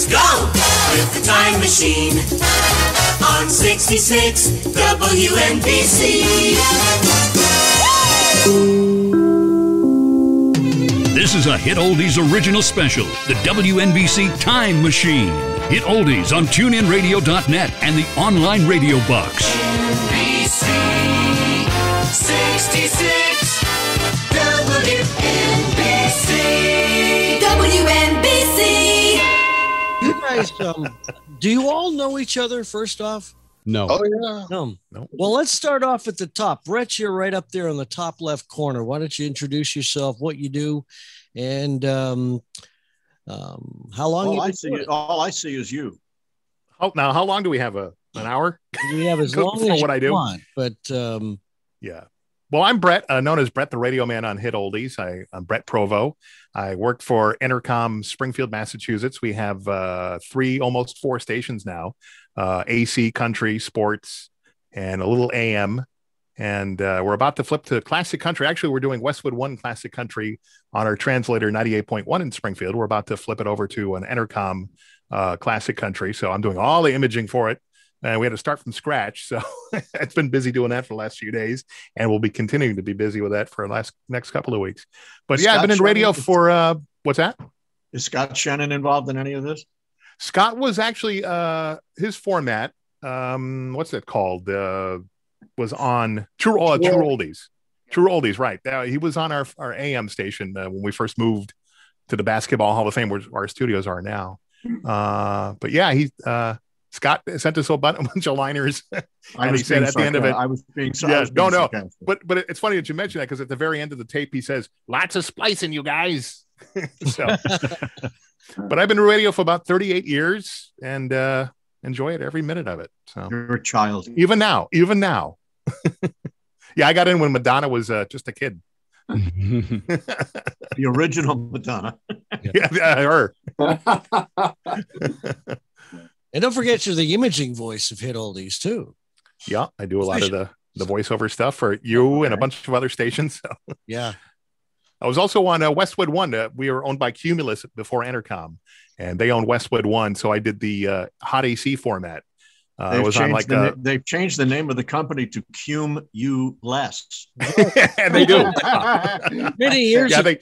Let's go with the time machine on 66 WNBC. This is a Hit Oldies original special, the WNBC Time Machine. Hit Oldies on TuneInRadio.net and the online radio box. NBC 66 WNBC. WNBC. You guys, do you all know each other, first off? No. Oh, yeah. No. Well, let's start off at the top. Brett, you're right up there in the top left corner. Why don't you introduce yourself, what you do, and... how long? All I see is you. Oh, now how long do we have? An hour? We have as long as what I do. Want, but yeah. Well, I'm Brett, known as Brett the Radio Man on Hit Oldies. I'm Brett Provo. I work for Entercom, Springfield, Massachusetts. We have three, almost four stations now: AC, country, sports, and a little AM. And we're about to flip to classic country. Actually, we're doing Westwood One classic country on our translator 98.1 in Springfield. We're about to flip it over to an Entercom classic country. So I'm doing all the imaging for it. And we had to start from scratch. So it's been busy doing that for the last few days. And we'll be continuing to be busy with that for the next couple of weeks. But yeah, I've been in radio for, what's that? Is Scott Shannon involved in any of this? Scott was actually, his format, what's it called? Was on True Oldies, right? He was on our AM station when we first moved to the Basketball Hall of Fame, where our studios are now. But yeah, Scott sent us a bunch of liners, and he said at the end of it, "I was being sorry." Yeah, no. But it's funny that you mentioned that, because at the very end of the tape, he says, "Lots of splicing, you guys." So, but I've been radio for about 38 years, and enjoy it every minute of it. So you're a child even now. Yeah, I got in when Madonna was just a kid. The original Madonna. Yeah, her. And don't forget, you're the imaging voice of Hit Oldies too. Yeah, I do a lot of the voiceover stuff for you. And a bunch of other stations. So. Yeah, I was also on Westwood One. We were owned by Cumulus before Entercom, and they owned Westwood One. So I did the hot AC format. They've changed the name of the company to Cumulus. And they do. Many years ago.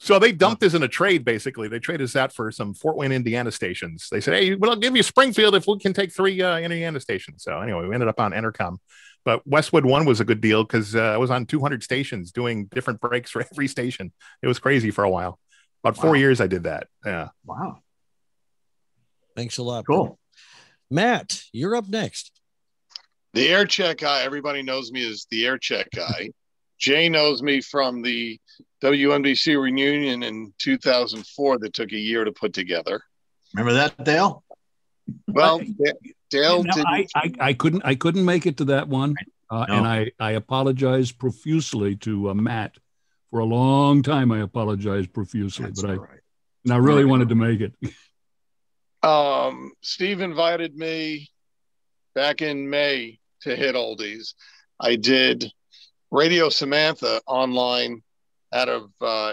So they dumped us in a trade, basically. They traded us out for some Fort Wayne, Indiana stations. They said, hey, we'll give you Springfield if we can take three Indiana stations. So anyway, we ended up on Entercom. But Westwood One was a good deal, because I was on 200 stations doing different breaks for every station. It was crazy for a while. About 4 years I did that. Yeah. Wow. Thanks a lot. Cool. Bro. Matt, you're up next. The air check guy. Everybody knows me as the air check guy. Jay knows me from the WNBC reunion in 2004 that took a year to put together. Remember that, Dale? Well, Dale, I couldn't make it to that one. No. And I apologize profusely to Matt. For a long time, I apologized profusely. That's but I right. And I really wanted to make it. Steve invited me back in May to Hit Oldies. I did Radio Samantha online out of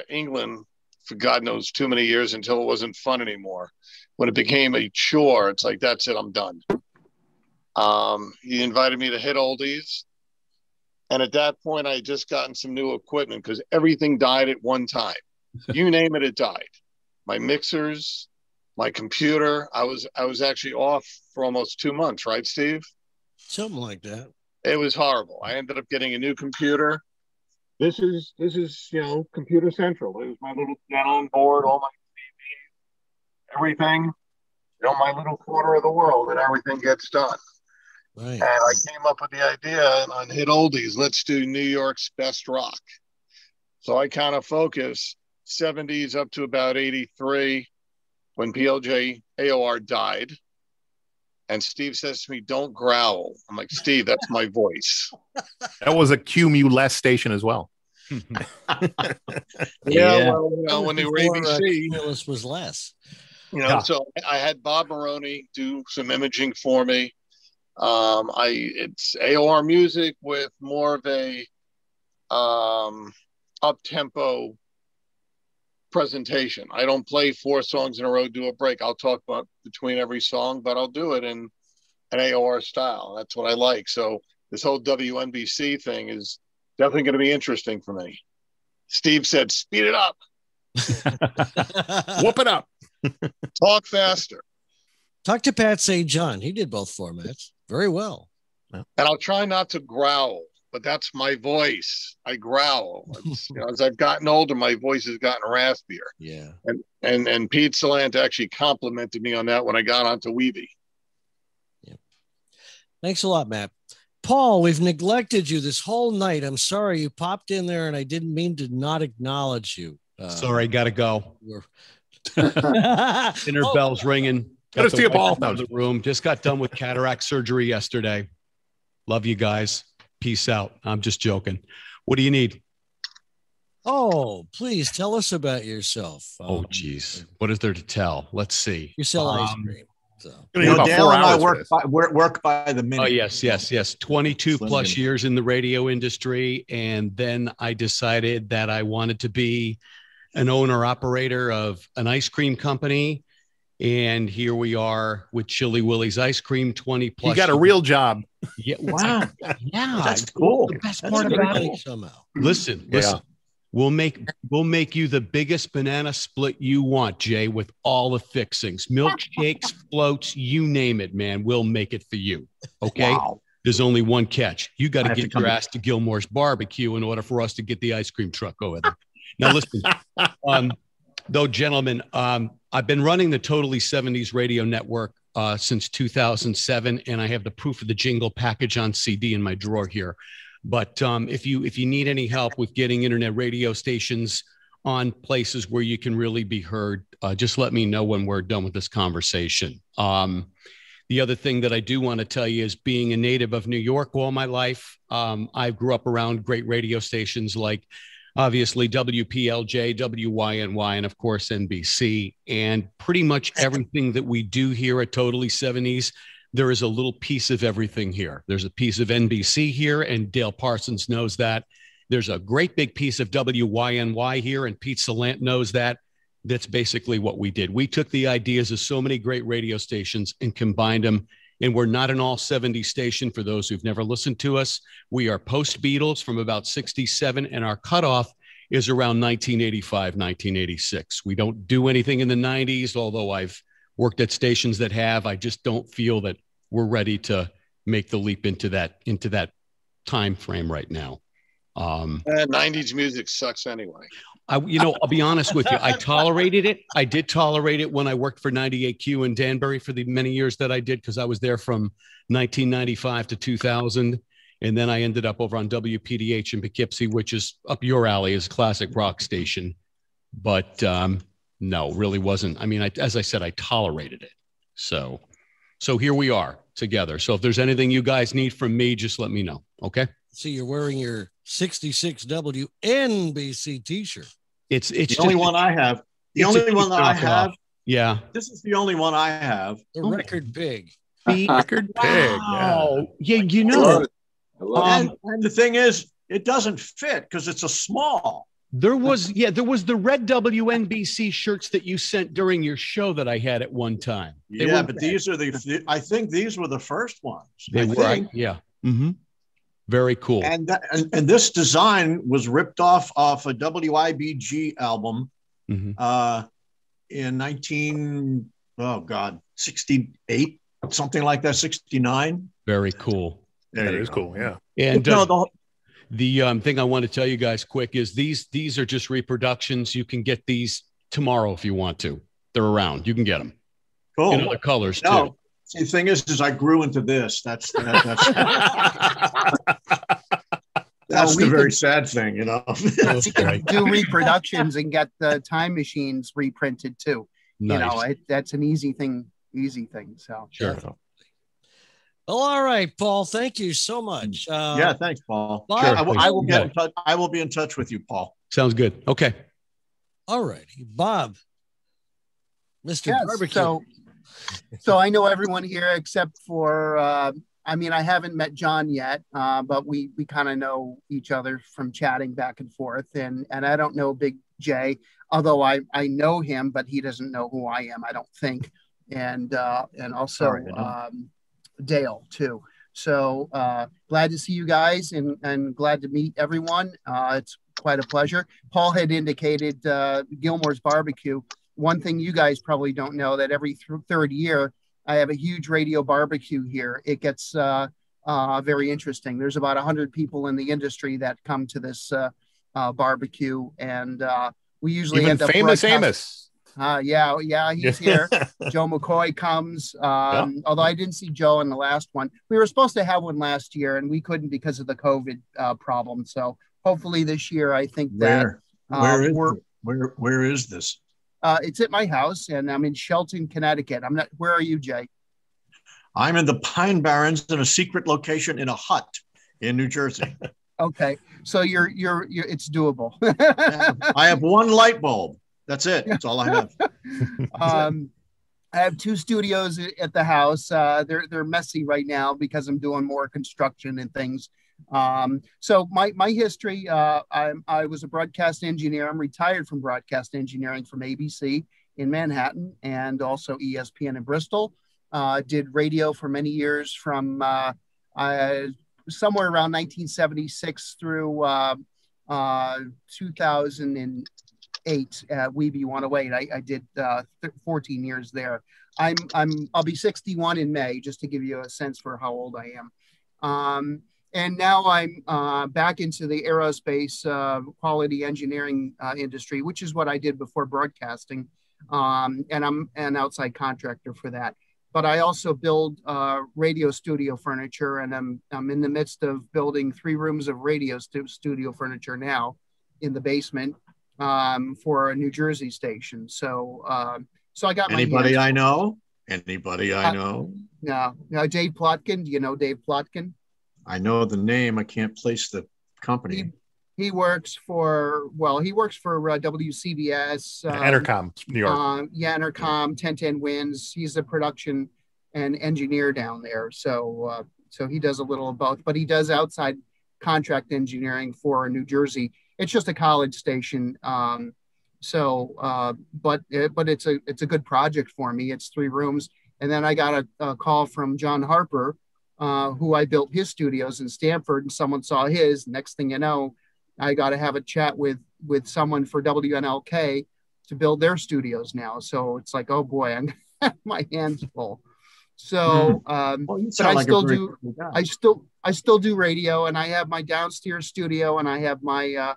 England for God knows too many years, until it wasn't fun anymore. When it became a chore, it's like, that's it, I'm done. He invited me to Hit Oldies. And at that point, I had just gotten some new equipment, because everything died at one time. You name it died. My mixers, my computer. I was actually off for almost 2 months, right, Steve? Something like that. It was horrible. I ended up getting a new computer. This is Computer Central. It was my little down board, all my TV, everything. My little corner of the world, and everything gets done. Right. And I came up with the idea on Hit Oldies, let's do New York's best rock. So I kind of focus 70s up to about 83, when PLJ AOR died. And Steve says to me, don't growl. I'm like, Steve, that's my voice. That was a Cumulus station as well. Yeah, well, when they were ABC. Cumulus was less. So I had Bob Maroney do some imaging for me. It's AOR music with more of a up-tempo presentation. I don't play four songs in a row, do a break. I'll talk about between every song, but I'll do it in an AOR style. That's what I like. So this whole WNBC thing is definitely going to be interesting for me. Steve said, speed it up. Whoop it up. Talk faster. Talk to Pat St. John. He did both formats very well. And I'll try not to growl, but that's my voice. I growl. You know, as I've gotten older, my voice has gotten raspier. Yeah. And Pete Salant actually complimented me on that when I got onto Weavey. Yeah. Thanks a lot, Matt. Paul, we've neglected you this whole night. I'm sorry you popped in there, and I didn't mean to not acknowledge you. Sorry, gotta go. Dinner bells ringing. Got to see a ball out of the room. Just got done with cataract surgery yesterday. Love you guys. Peace out. I'm just joking. What do you need? Oh, please tell us about yourself. Oh, geez, what is there to tell? Let's see. You sell ice cream. So Dale and I work by the minute. Oh, yes. 22 plus years in the radio industry. And then I decided that I wanted to be an owner operator of an ice cream company. And here we are with Chili Willy's ice cream, 20 plus. You got a real job. Yeah. Wow. Yeah. That's cool. The best part about it. Listen. We'll make you the biggest banana split you want, Jay, with all the fixings, milkshakes, floats, you name it, man. We'll make it for you. Okay. Wow. There's only one catch. You got to get your ass to Gilmore's barbecue in order for us to get the ice cream truck over there. Now, listen, though, gentlemen, I've been running the Totally 70s radio network since 2007, and I have the proof of the jingle package on CD in my drawer here. But if you need any help with getting internet radio stations on places where you can really be heard, just let me know when we're done with this conversation. The other thing that I do want to tell you is, being a native of New York all my life, I grew up around great radio stations like, obviously, WPLJ, WYNY, and of course, NBC. And pretty much everything that we do here at Totally 70s, there is a little piece of everything here. There's a piece of NBC here, and Dale Parsons knows that. There's a great big piece of WYNY here, and Pete Salant knows that. That's basically what we did. We took the ideas of so many great radio stations and combined them, and we're not an all-70 station for those who've never listened to us. We are post-Beatles from about 67, and our cutoff is around 1985, 1986. We don't do anything in the 90s, although I've worked at stations that have. I just don't feel that we're ready to make the leap into that time frame right now. 90s music sucks anyway. I'll be honest with you. I tolerated it. I did tolerate it when I worked for 98Q in Danbury for the many years that I did, because I was there from 1995 to 2000. And then I ended up over on WPDH in Poughkeepsie, which is up your alley, is a classic rock station. But no, really wasn't. I mean, as I said, I tolerated it. So here we are together. So if there's anything you guys need from me, just let me know. Okay. So you're wearing your 66 WNBC t-shirt. It's the only one I have. The only one that I have. Yeah. This is the only one I have. The record pig. The record pig. Wow. Yeah, you know. And the thing is, it doesn't fit because it's a small. There was the red WNBC shirts that you sent during your show that I had at one time. Yeah, but these are the, I think these were the first ones. They were. Yeah. Mm-hmm. Very cool. And this design was ripped off a WIBG album, mm-hmm, in 68, something like that, 69. Very cool. Yeah, it is cool. Yeah. And the thing I want to tell you guys quick is these are just reproductions. You can get these tomorrow if you want to. They're around. You can get them. Cool. In other colors too. See, the thing is I grew into this. That's the very sad thing, you know. You can do reproductions and get the Time Machines reprinted too. Nice. You know, that's an easy thing. So sure. Well, all right, Paul. Thank you so much. Yeah, thanks, Paul. Sure, I will get in touch. I will be in touch with you, Paul. Sounds good. Okay. All right, Bob. Mr. Barbecue. So I know everyone here except for, I haven't met John yet, but we kind of know each other from chatting back and forth. And I don't know Big J. although I know him, but he doesn't know who I am, I don't think. And also Dale too. So glad to see you guys and glad to meet everyone. It's quite a pleasure. Paul had indicated Gilmore's Barbecue. One thing you guys probably don't know that every third year, I have a huge radio barbecue here. It gets very interesting. There's about 100 people in the industry that come to this barbecue, and we usually even end up famous Amos. Yeah, he's here. Joe McCoy comes, although I didn't see Joe in the last one. We were supposed to have one last year, and we couldn't because of the COVID problem. So hopefully this year, I think that where is this? It's at my house, and I'm in Shelton, Connecticut. I'm not. Where are you, Jay? I'm in the Pine Barrens in a secret location in a hut in New Jersey. Okay, so you're it's doable. I have one light bulb. That's it. That's all I have. I have two studios at the house. They're messy right now because I'm doing more construction and things. So my history, I was a broadcast engineer. I'm retired from broadcast engineering from ABC in Manhattan and also ESPN in Bristol. Did radio for many years from somewhere around 1976 through 2008 at Weavey 108. I did 14 years there. I'll be 61 in May, just to give you a sense for how old I am. And now I'm back into the aerospace quality engineering industry, which is what I did before broadcasting. And I'm an outside contractor for that. But I also build radio studio furniture, and I'm in the midst of building 3 rooms of radio studio furniture now in the basement for a New Jersey station. So so I got anybody I know? Anybody I know? No, Dave Plotkin. Do you know Dave Plotkin? I know the name. I can't place the company. He works for, well, he works for WCBS. Entercom, New York. Entercom, 1010 Wins. He's a production and engineer down there. So so he does a little of both, but he does outside contract engineering for New Jersey. It's just a college station. But it's a good project for me. It's 3 rooms. And then I got a call from John Harper, who I built his studios in Stamford, and someone saw his. Next thing you know, I got to have a chat with someone for WNLK to build their studios now. So it's like, oh boy, I'm my hands full. So, but I still do radio, and I have my downstairs studio, and I have my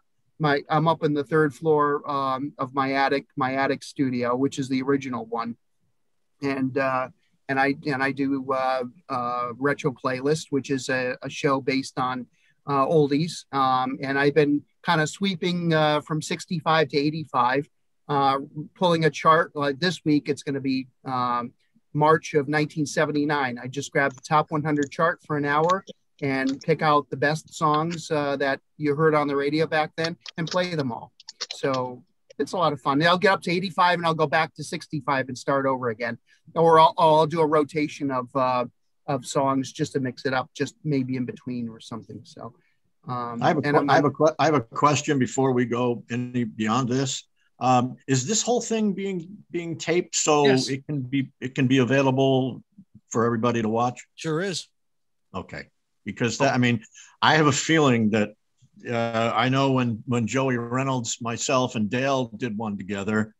I'm up in the 3rd floor of my attic studio, which is the original one, And I do Retro Playlist, which is a show based on oldies. And I've been kind of sweeping from 65 to 85, pulling a chart. Like this week, it's going to be March of 1979. I just grabbed the top 100 chart for an hour and pick out the best songs that you heard on the radio back then and play them all. So it's a lot of fun. I'll get up to 85 and I'll go back to 65 and start over again. Or I'll do a rotation of songs just to mix it up, just maybe in between or something. So I have a question before we go any beyond this. Is this whole thing being taped so yes, it can be available for everybody to watch? Sure is. Okay. Because that, I mean, I have a feeling that I know when Joey Reynolds, myself, and Dale did one together,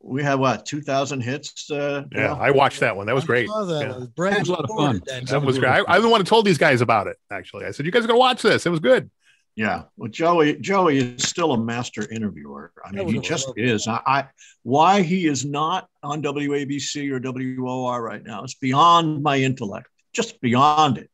we had what, 2,000 hits? Yeah, I watched that one. That was great. That was a lot of fun. That was great. I'm the one who told these guys about it, actually. I said, you guys are going to watch this. It was good. Yeah. Well, Joey is still a master interviewer. I mean, he just is. Why he is not on WABC or WOR right now, it's beyond my intellect, just beyond it.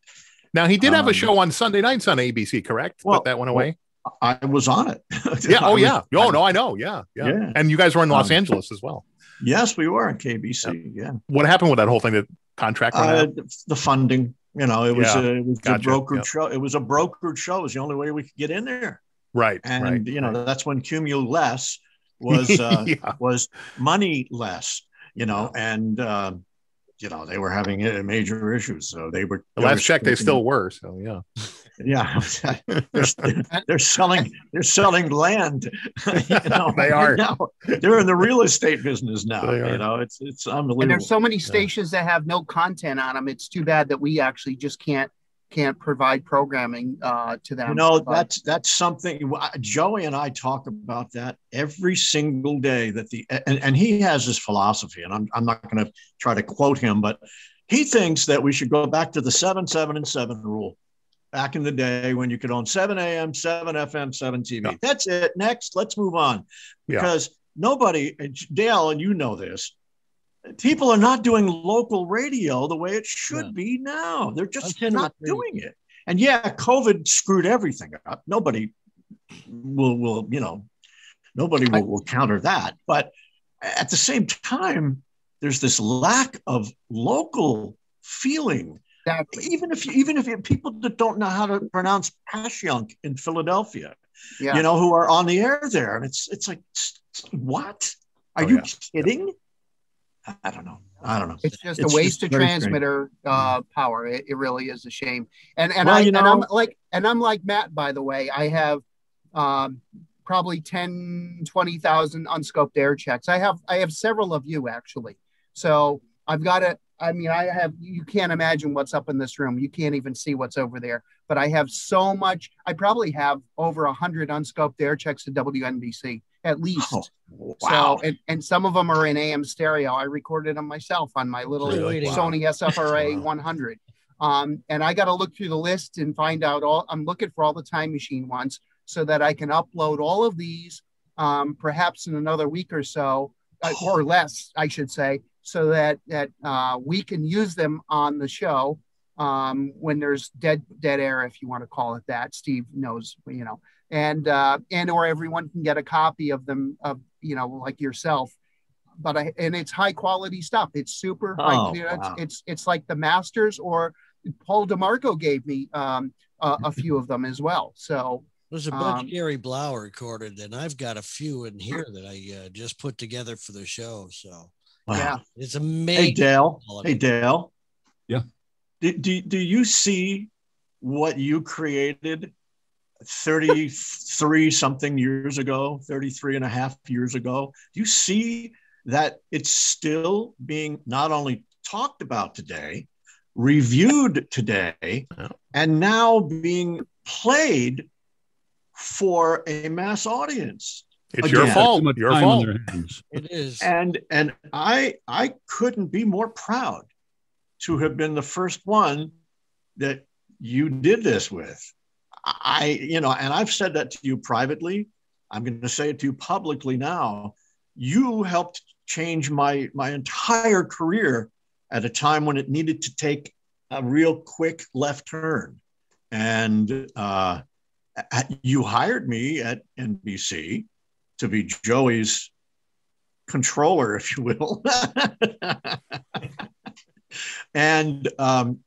Now, he did have a show on Sunday nights on ABC, correct? Well, put that one away. I was on it. Yeah. Oh, yeah. Oh, no, I know. Yeah. And you guys were in Los Angeles as well. Yes, we were on KBC. Yeah. What happened with that whole thing? The contract? The funding. You know, it was a brokered show. It was a brokered show. It was the only way we could get in there. Right. And, that's when Cumulus was moneyless, you know, and you know, they were having major issues. So they were. Last check, they still were. So yeah, yeah, they're selling land. You know, they are. Now, they're in the real estate business now. You know, it's unbelievable. And there's so many stations that have no content on them. It's too bad that we actually just can't provide programming to them. You know, that's something Joey and I talk about that every single day, that and he has his philosophy, and I'm not going to try to quote him, but he thinks that we should go back to the 7, 7, and 7 rule back in the day when you could own 7 AM, 7 FM, 7 TV. Yeah. That's it. Next, let's move on, because nobody, Dale, and you know this, people are not doing local radio the way it should be now. They're just not doing it. And yeah, COVID screwed everything up. Nobody will you know, nobody will counter that. But at the same time, there's this lack of local feeling. Exactly. Even if people that don't know how to pronounce Passyunk in Philadelphia, you know, who are on the air there, and it's like, what? Are you kidding? Yeah. I don't know. It's just a waste of transmitter power. It really is a shame. And well, I'm like Matt, by the way. I have probably 10, 20,000 unscoped air checks. I have several of you actually. So I've got it. I mean, you can't imagine what's up in this room. You can't even see what's over there, but I have so much. I probably have over 100 unscoped air checks to WNBC at least. Oh, wow. So, and some of them are in AM stereo. I recorded them myself on my little Sony SFRA 100. And I got to look through the list and find out I'm looking for all the Time Machine ones so that I can upload all of these, perhaps in another week or so, or less, I should say, so that we can use them on the show when there's dead air, if you want to call it that. Steve knows, you know, and or everyone can get a copy of them, of, you know, like yourself. But and it's high quality stuff. It's super high. You know, wow. It's like the Masters, or Paul DeMarco gave me a few of them as well. So. There's a bunch Gary Blau recorded, and I've got a few in here that I just put together for the show. So. Wow. Yeah, it's amazing. Hey Dale. Yeah. Do you see what you created 33 something years ago, 33 and a half years ago? Do you see that it's still being not only talked about today, reviewed today, and now being played for a mass audience? It's again, your fault. It is. And I couldn't be more proud to have been the first one that you did this with. You know, and I've said that to you privately. I'm going to say it to you publicly now. You helped change my entire career at a time when it needed to take a real quick left turn. And you hired me at NBC to be Joey's controller, if you will. And,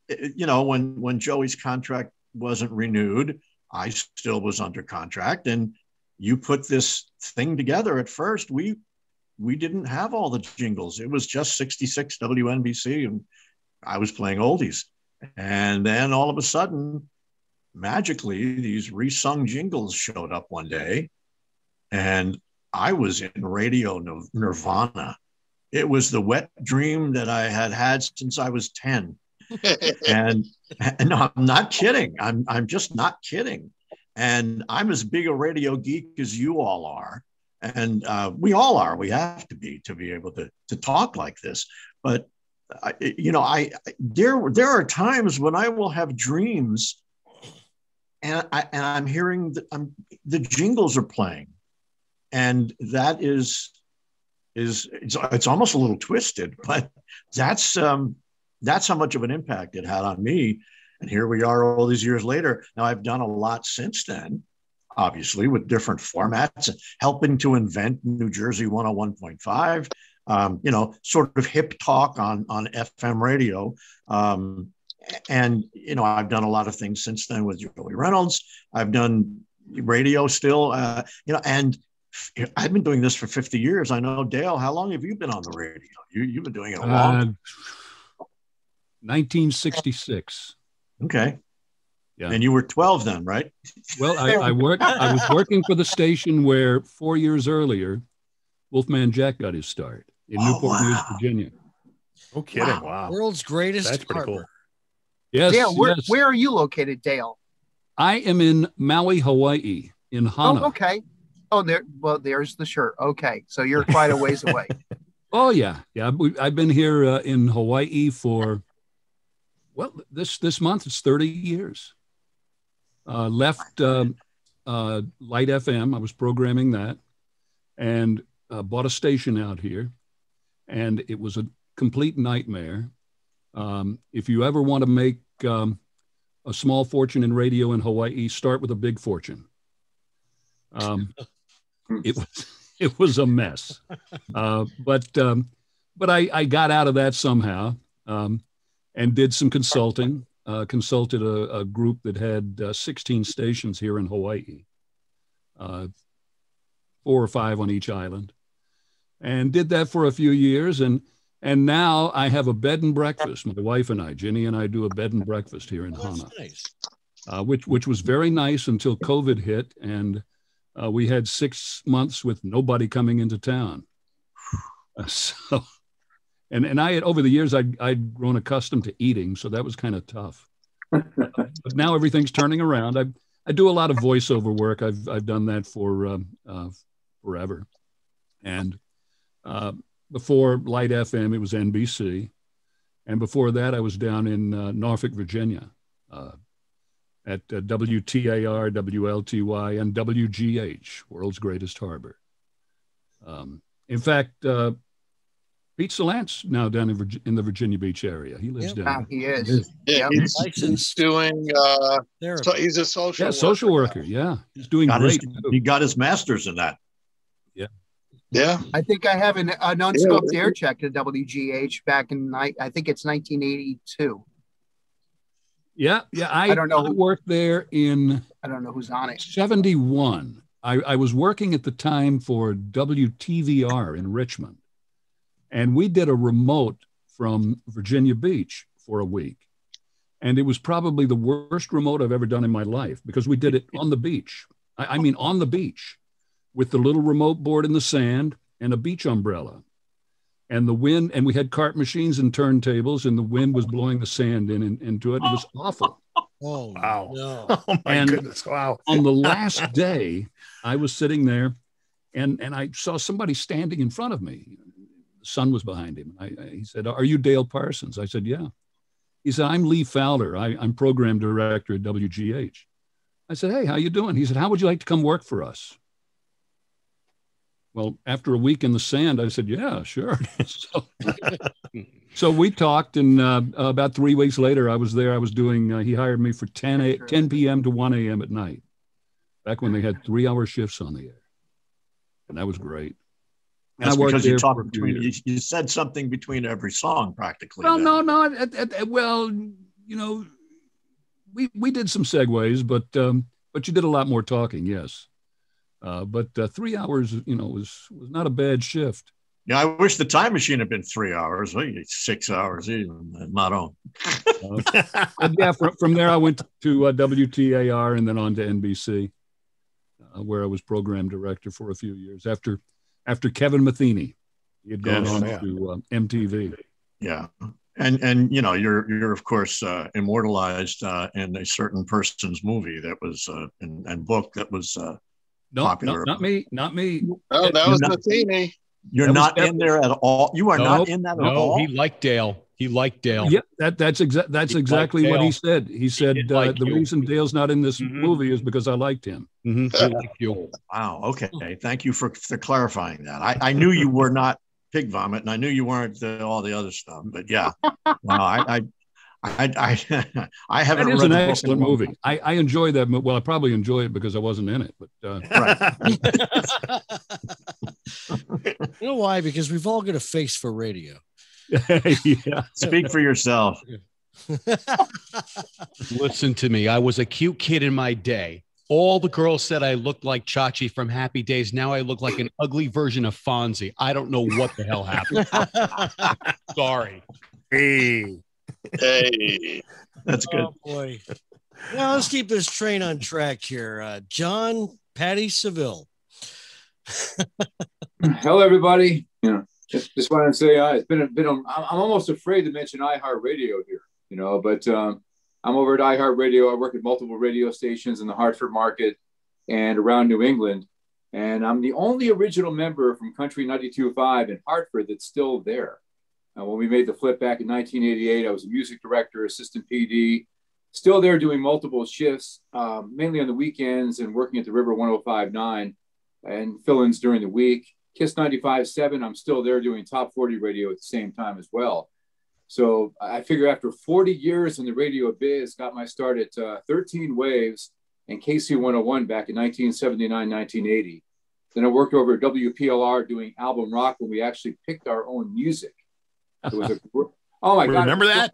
you know, when Joey's contract wasn't renewed, I still was under contract, and you put this thing together. At first, we didn't have all the jingles. It was just 66 WNBC, and I was playing oldies. And then all of a sudden, magically, these resung jingles showed up one day, and I was in radio nirvana. It was the wet dream that I had since I was 10. And no, I'm not kidding. I'm just not kidding. And I'm as big a radio geek as you all are. And we all are. We have to be able to talk like this. But, you know, there are times when I will have dreams, and I'm hearing the jingles are playing. And that is it's almost a little twisted, but that's how much of an impact it had on me. And here we are all these years later. Now, I've done a lot since then, obviously, with different formats, helping to invent New Jersey 101.5, you know, sort of hip talk on FM radio. And, you know, I've done a lot of things since then with Joey Reynolds. I've done radio still, you know, and I've been doing this for 50 years. I know, Dale, how long have you been on the radio? You've been doing it a long time. 1966. Okay. Yeah. And you were 12 then, right? Well, I was working for the station where 4 years earlier, Wolfman Jack got his start in Newport News, Virginia. No kidding. Wow. World's greatest harbor. That's pretty cool. Yes. Dale, where are you located, Dale? I am in Maui, Hawaii, in Hana. Oh, okay. Oh, there. Well, there's the shirt. Okay. So you're quite a ways away. Oh, yeah. Yeah. I've been here in Hawaii for, well, this month it's 30 years. Left Light FM. I was programming that and bought a station out here. And it was a complete nightmare. If you ever want to make a small fortune in radio in Hawaii, start with a big fortune. It was a mess, but I got out of that somehow, and did some consulting. Consulted a group that had 16 stations here in Hawaii, 4 or 5 on each island, and did that for a few years. And now I have a bed and breakfast. My wife and I, Ginny and I, do a bed and breakfast here in Hana. Nice. Which was very nice until COVID hit, and we had 6 months with nobody coming into town. So I had, over the years, I'd grown accustomed to eating, so that was kind of tough. But now everything's turning around. I do a lot of voiceover work. I've done that for forever, and. Before Light FM, it was NBC. And before that, I was down in Norfolk, Virginia at WTAR, WLTY, and WGH, World's Greatest Harbor. In fact, Pete Salant's now down in the Virginia Beach area. He lives down there. He is. Yeah, he's doing, so he's a social worker. Social worker, yeah. He's doing great. He got his master's in that. Yeah. Yeah, I think I have an unscoped air check at WGH back in, I think it's 1982. Yeah, I don't know. I worked there in, I don't know who's on it. 71. I was working at the time for WTVR in Richmond, and we did a remote from Virginia Beach for a week, and it was probably the worst remote I've ever done in my life because we did it on the beach. I mean, on the beach, with the little remote board in the sand and a beach umbrella. And the wind, and we had cart machines and turntables, and the wind was blowing the sand into it. It was awful. Oh, wow. No. Oh, my goodness. Wow. On the last day, I was sitting there, and I saw somebody standing in front of me. The sun was behind him. He said, "Are you Dale Parsons?" I said, "Yeah." He said, "I'm Lee Fowler. I'm program director at WGH." I said, "Hey, how you doing?" He said, "How would you like to come work for us?" Well, after a week in the sand, I said, "Yeah, sure." So we talked, and about 3 weeks later, I was there. I was doing, he hired me for 10 p.m. to 1 a.m. at night, back when they had 3-hour shifts on the air. And that was great. And that's I worked because there for you said something between every song, practically. Well, no. Well, you know, we did some segues, but you did a lot more talking, yes. But 3 hours, you know, was not a bad shift. Yeah, I wish the time machine had been 3 hours, 6 hours even, not on. Yeah, from there I went to WTAR and then on to NBC, where I was program director for a few years after Kevin Matheny. He had gone on to MTV. Yeah. And you know, you're of course immortalized in a certain person's movie that was and book that was no, popular. Not me. Oh, that was Matheny. You're not in there at all. You are not in that at all. No, he liked Dale. Yeah, that's exactly what he said. He said the reason Dale's not in this movie is because I liked him. I liked you. Wow. Okay. Thank you for clarifying that. I knew you were not pig vomit, and I knew you weren't all the other stuff. But yeah, I haven't. It is an excellent movie. I enjoy that. Well, I probably enjoy it because I wasn't in it. But right. You know why? Because we've all got a face for radio. Yeah. Speak for yourself. Listen to me. I was a cute kid in my day. All the girls said I looked like Chachi from Happy Days. Now I look like an ugly version of Fonzie. I don't know what the hell happened. Sorry. Hey. Hey, that's good. Oh, boy. Now let's keep this train on track here. John Patty Seville. Hello, everybody. Yeah, just wanted to say it's been a bit. I'm almost afraid to mention iHeartRadio here, you know, but I'm over at iHeartRadio. I work at multiple radio stations in the Hartford market and around New England, and I'm the only original member from Country 92.5 in Hartford that's still there. When we made the flip back in 1988, I was a music director, assistant PD, still there doing multiple shifts, mainly on the weekends and working at the River 105.9 and fill-ins during the week. KISS 95.7, I'm still there doing top 40 radio at the same time as well. So I figure after 40 years in the radio biz, got my start at 13 Waves and KC 101 back in 1979, 1980. Then I worked over at WPLR doing album rock when we actually picked our own music. It was a, oh my God. Remember that?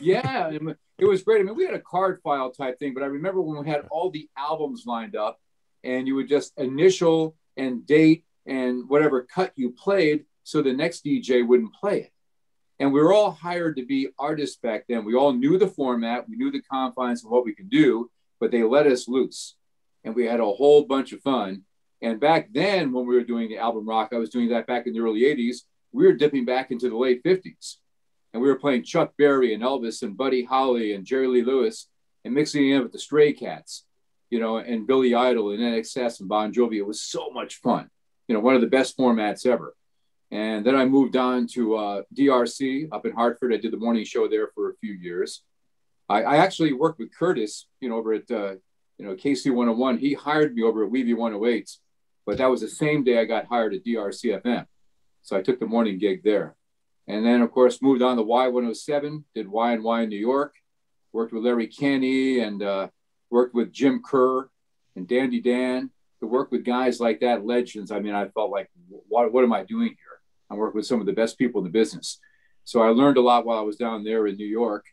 Yeah, it was great. I mean, we had a card file type thing, but I remember when we had all the albums lined up and you would just initial and date and whatever cut you played so the next DJ wouldn't play it. And we were all hired to be artists back then. We all knew the format. We knew the confines of what we could do, but they let us loose. And we had a whole bunch of fun. And back then when we were doing the album rock, I was doing that back in the early 80s. We were dipping back into the late 50s. And we were playing Chuck Berry and Elvis and Buddy Holly and Jerry Lee Lewis and mixing it in with the Stray Cats, you know, and Billy Idol and NXS and Bon Jovi. It was so much fun. You know, one of the best formats ever. And then I moved on to DRC up in Hartford. I did the morning show there for a few years. I actually worked with Curtis, you know, over at, you know, KC 101. He hired me over at Weavey 108, but that was the same day I got hired at DRC FM. So I took the morning gig there. And then, of course, moved on to Y107, did YNY in New York, worked with Larry Kenny and worked with Jim Kerr and Dandy Dan. To work with guys like that, legends, I mean, I felt like, what am I doing here? I work with some of the best people in the business. So I learned a lot while I was down there in New York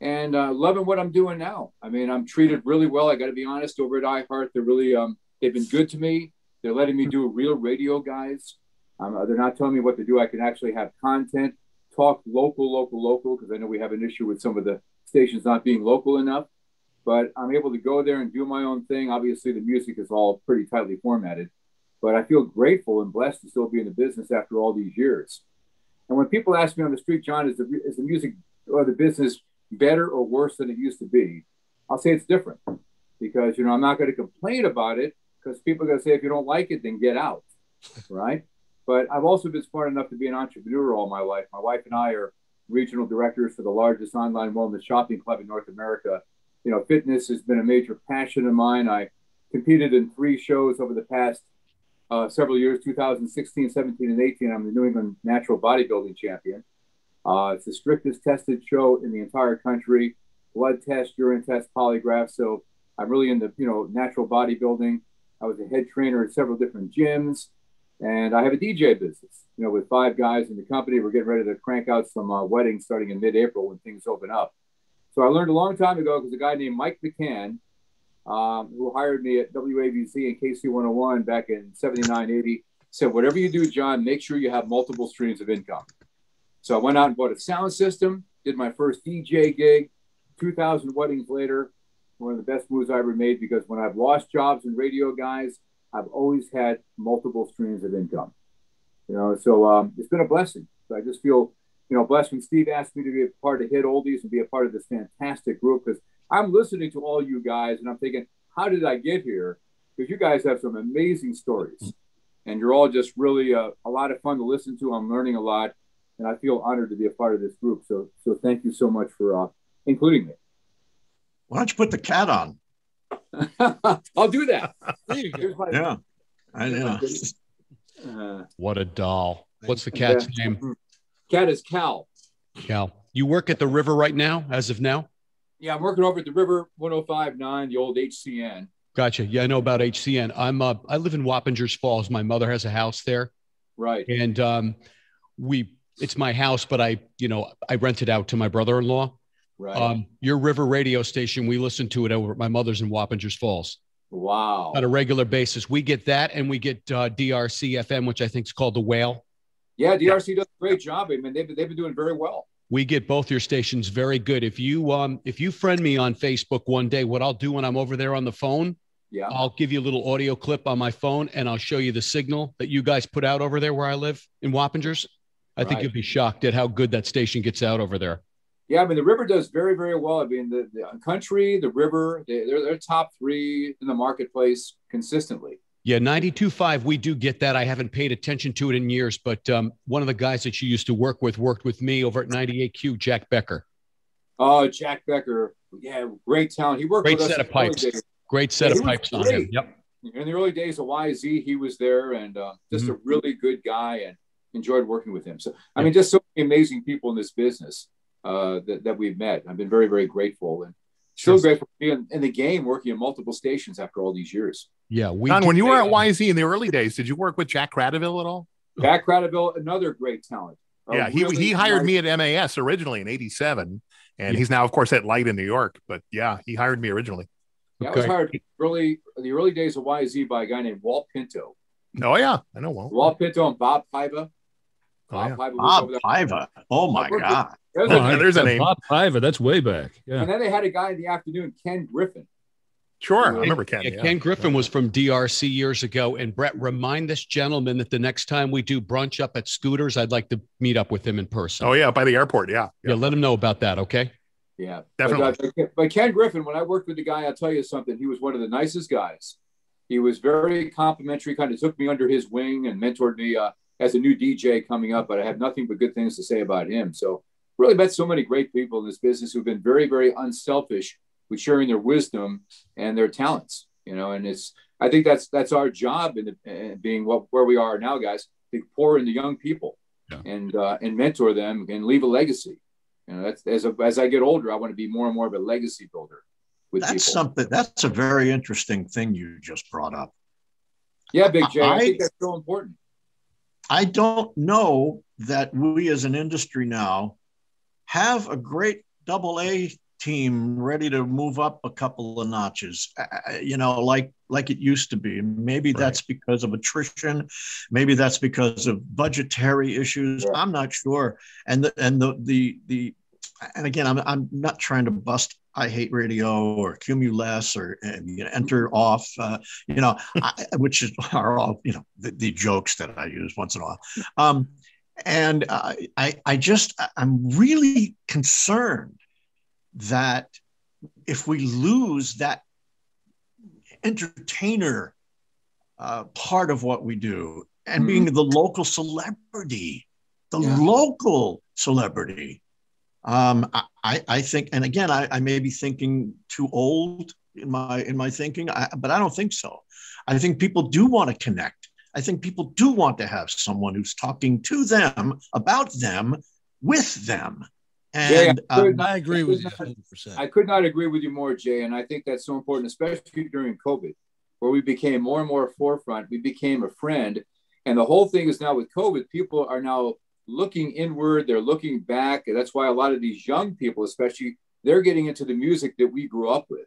and loving what I'm doing now. I mean, I'm treated really well. I got to be honest, over at iHeart, they're really, they've been good to me. They're letting me do real radio, guys. They're not telling me what to do. I can actually have content, talk local, because I know we have an issue with some of the stations not being local enough. But I'm able to go there and do my own thing. Obviously, the music is all pretty tightly formatted. But I feel grateful and blessed to still be in the business after all these years. And when people ask me on the street, John, is the music or the business better or worse than it used to be? I'll say it's different because, you know, I'm not going to complain about it because people are going to say, if you don't like it, then get out, right? But I've also been smart enough to be an entrepreneur all my life. My wife and I are regional directors for the largest online wellness shopping club in North America. You know, fitness has been a major passion of mine. I competed in 3 shows over the past several years, 2016, 17, and 18. I'm the New England Natural Bodybuilding Champion. It's the strictest tested show in the entire country. Blood test, urine test, polygraph. So I'm really into, you know, natural bodybuilding. I was a head trainer at several different gyms. And I have a DJ business, you know, with 5 guys in the company. We're getting ready to crank out some weddings starting in mid-April when things open up. So I learned a long time ago because a guy named Mike McCann, who hired me at WABC and KC 101 back in 79, 80, said, whatever you do, John, make sure you have multiple streams of income. So I went out and bought a sound system, did my first DJ gig, 2,000 weddings later, one of the best moves I ever made because when I've lost jobs in radio, guys, I've always had multiple streams of income. You know, so it's been a blessing. So I just feel, you know, blessed when Steve asked me to be a part of Hit Oldies and be a part of this fantastic group because I'm listening to all you guys and I'm thinking, how did I get here? Because you guys have some amazing stories and you're all just really a lot of fun to listen to. I'm learning a lot and I feel honored to be a part of this group. So thank you so much for including me. Why don't you put the cat on? I'll do that. There you go. Yeah, I know. What a doll. What's the cat's name? Cat is Cal. Cal. You work at the River right now, as of now? Yeah, I'm working over at the River 105.9, the old HCN. Gotcha. Yeah, I know about HCN. I live in Wappingers Falls. My mother has a house there. Right. And it's my house, but I rent it out to my brother-in-law. Right. Your River radio station, we listen to it over at my mother's in Wappingers Falls. Wow. On a regular basis. We get that and we get DRC FM, which I think is called The Whale. Yeah, DRC does a great job. I mean, they've been doing very well. We get both your stations very good. If you friend me on Facebook one day, what I'll do when I'm over there on the phone, I'll give you a little audio clip on my phone, and I'll show you the signal that you guys put out over there where I live in Wappingers. I think you'll be shocked at how good that station gets out over there. Yeah, I mean, the river does very, very well. I mean, the country, the river, they're top three in the marketplace consistently. Yeah, 92.5, we do get that. I haven't paid attention to it in years, but one of the guys that you used to work with worked with me over at 98Q, Jack Becker. Oh, Jack Becker. Yeah, great talent. He worked with us. Great set of pipes. Great set of pipes on him. Yep. In the early days of YZ, he was there, and just a really good guy, and enjoyed working with him. So, I mean, just so many amazing people in this business that we've met. I've been very, very grateful, and so grateful to be in the game, working in multiple stations after all these years. Yeah, Don, when you were at YZ in the early days, did you work with Jack Cradoville at all? Jack Cradoville, another great talent. Yeah, he hired me at MAS originally in '87, and he's now, of course, at Light in New York. But yeah, he hired me originally. Yeah, I was hired in the early days of YZ by a guy named Walt Pinto. Oh yeah, I know Walt Pinto and Bob Piva. Bob Piva. Oh my God. There's a name. Bob Piva. That's way back. Yeah. And then they had a guy in the afternoon, Ken Griffin. Sure, I remember Ken. Yeah. Ken Griffin was from DRC years ago. And Brett, remind this gentleman that the next time we do brunch up at Scooters, I'd like to meet up with him in person. Oh yeah, by the airport. Yeah. Yeah, let him know about that. Okay. Yeah, definitely. But Ken Griffin, when I worked with the guy, I'll tell you something. He was one of the nicest guys. He was very complimentary. Kind of took me under his wing and mentored me as a new DJ coming up. But I have nothing but good things to say about him. So really met so many great people in this business who've been very, very unselfish with sharing their wisdom and their talents. You know, and I think that's our job in being where we are now, guys. To pour into young people and mentor them and leave a legacy. You know, that's, as I get older, I want to be more and more of a legacy builder with people. That's a very interesting thing you just brought up. Yeah, Big J, I think that's so important. I don't know that we as an industry now have a great AA team ready to move up a couple of notches, you know, like it used to be. Maybe that's because of attrition. Maybe that's because of budgetary issues. Yeah. I'm not sure. And again, I'm not trying to bust iHeartRadio or Cumulus or Entercom, which are all the jokes that I use once in a while. I'm really concerned that if we lose that entertainer part of what we do, and being the local celebrity, I think, and again, I may be thinking too old in my thinking, but I don't think so. I think people do want to connect. I think people do want to have someone who's talking to them, about them, with them. And yeah, I agree with you 100%. I could not agree with you more, Jay. And I think that's so important, especially during COVID, where we became more and more forefront. We became a friend. And the whole thing is now with COVID, people are now looking inward. They're looking back. And that's why a lot of these young people, especially, they're getting into the music that we grew up with.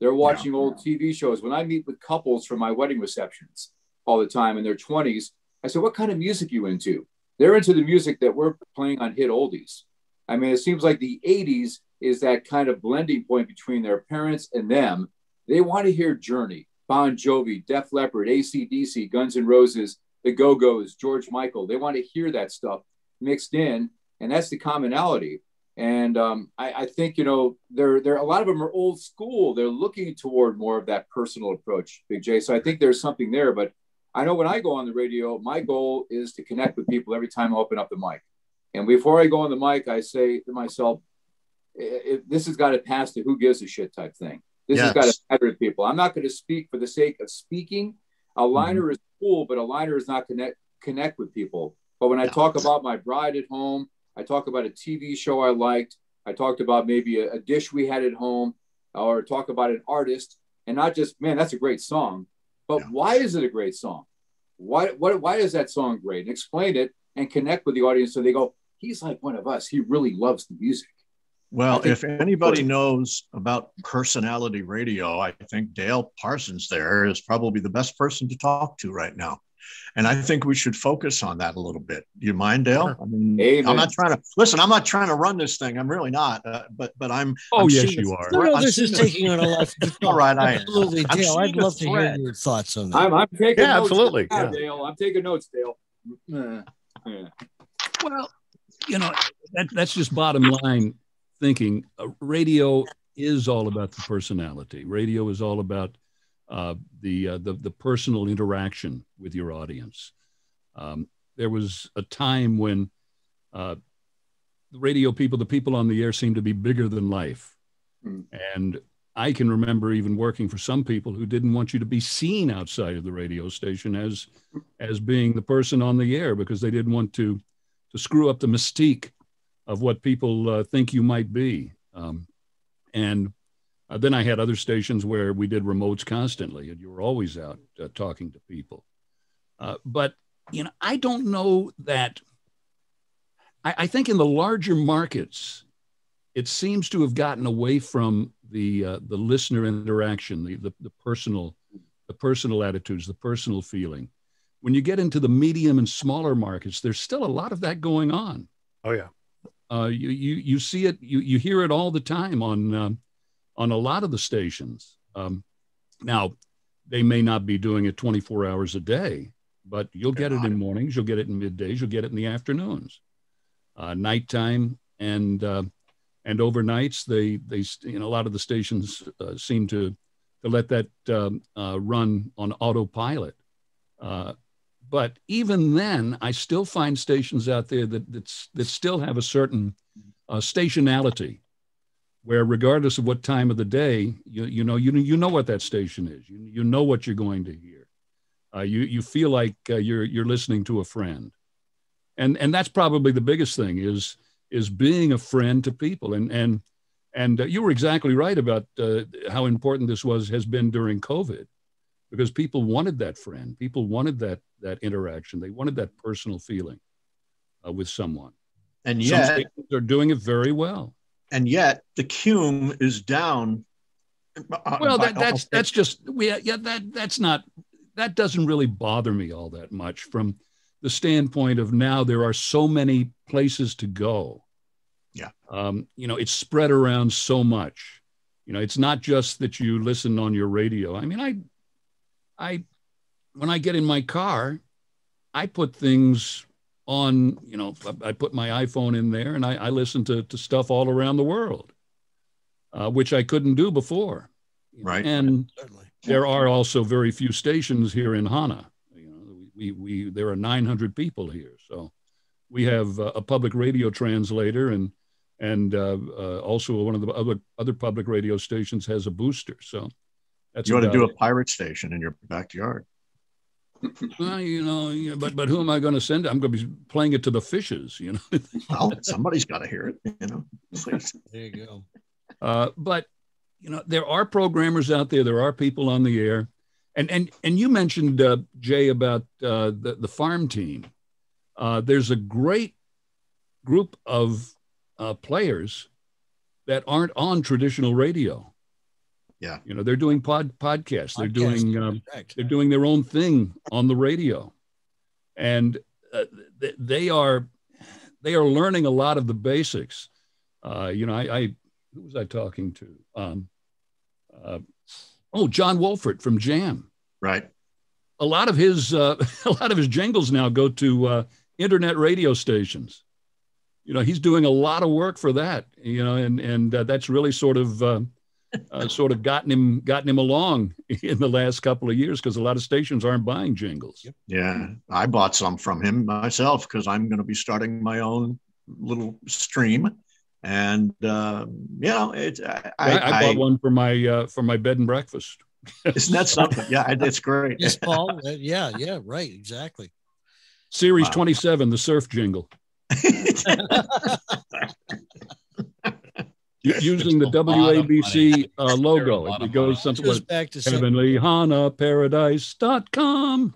They're watching old TV shows. When I meet with couples for my wedding receptions all the time in their 20s, I say, what kind of music are you into? They're into the music that we're playing on Hit Oldies. I mean, it seems like the 80s is that kind of blending point between their parents and them. They want to hear Journey, Bon Jovi, Def Leppard, AC/DC, Guns N' Roses, The Go-Go's, George Michael. They want to hear that stuff mixed in, and that's the commonality. And I think, a lot of them are old school. They're looking toward more of that personal approach, Big J. So I think there's something there. But I know when I go on the radio, my goal is to connect with people every time I open up the mic. And before I go on the mic, I say to myself, this has got to pass the who gives a shit type thing. This has got to matter to people. I'm not going to speak for the sake of speaking. A liner is cool, but a liner is not connect with people. But when I talk about my bride at home, I talk about a TV show I liked, I talked about maybe a dish we had at home, or talk about an artist, and not just, man, that's a great song, but why is it a great song? Why is that song great? And explain it and connect with the audience so they go, he's like one of us. He really loves the music. Well, if anybody knows about personality radio, I think Dale Parsons there is probably the best person to talk to right now. And I think we should focus on that a little bit. Do you mind, Dale? I mean, David. I'm not trying to listen. I'm not trying to run this thing. I'm really not. But I'm. Oh, I'm yes, you are. No, this is taking on a lot. All right, I absolutely, Dale. I'd love to hear your thoughts on that. I'm taking notes. Absolutely. Yeah, Dale. I'm taking notes, Dale. Well, you know, that's just bottom line thinking. Radio is all about the personality. Radio is all about the personal interaction with your audience. There was a time when the radio people, the people on the air, seemed to be bigger than life. Mm. And I can remember even working for some people who didn't want you to be seen outside of the radio station as being the person on the air, because they didn't want to screw up the mystique of what people think you might be. And then I had other stations where we did remotes constantly, and you were always out talking to people. But, you know, I don't know that. I think in the larger markets, it seems to have gotten away from the listener interaction, the personal attitudes, the personal feeling. When you get into the medium and smaller markets, there's still a lot of that going on. Oh yeah, you see it, you hear it all the time on a lot of the stations. Now, they may not be doing it 24 hours a day, but you'll get it in mornings, you'll get it in middays, you'll get it in the afternoons, nighttime, and overnights. They you know, a lot of the stations seem to let that run on autopilot. But even then, I still find stations out there that still have a certain stationality, where regardless of what time of the day, you know what that station is. You know what you're going to hear. You feel like you're listening to a friend, and that's probably the biggest thing is being a friend to people. And you were exactly right about how important this has been during COVID, because people wanted that friend. People wanted that interaction. They wanted that personal feeling with someone. And yet, some stations are doing it very well. And yet the CUME is down. Well, that's just, that doesn't really bother me all that much, from the standpoint of now there are so many places to go. Yeah. You know, it's spread around so much. You know, it's not just that you listen on your radio. I mean, I when I get in my car, I put things on, you know, I put my iPhone in there and I listen to stuff all around the world, which I couldn't do before. Right. And certainly, there are also very few stations here in Hana. You know, we there are 900 people here. So we have a public radio translator, and also one of the other public radio stations has a booster. So that's you ought to do a pirate station in your backyard. Well, you know, but who am I going to send? I'm going to be playing it to the fishes, you know. Well, somebody's got to hear it, you know. Please. There you go. But you know, there are programmers out there. There are people on the air, and you mentioned Jay about the farm team. There's a great group of players that aren't on traditional radio. Yeah, you know, they're doing podcasts. They're doing they're doing their own thing on the radio, and they are learning a lot of the basics. You know, I who was I talking to? John Wolfert from Jam. Right. A lot of his jingles now go to internet radio stations. You know, he's doing a lot of work for that. You know, and that's really sort of gotten him along in the last couple of years, because a lot of stations aren't buying jingles. Yeah, I bought some from him myself, because I'm going to be starting my own little stream, and you know, it's I bought one for my bed and breakfast. Isn't that something? Yeah, it's great. Yes, Paul. Yeah, right, exactly. Series 27, the surf jingle. Using the WABC logo. It goes something like heavenlyhanaparadise.com.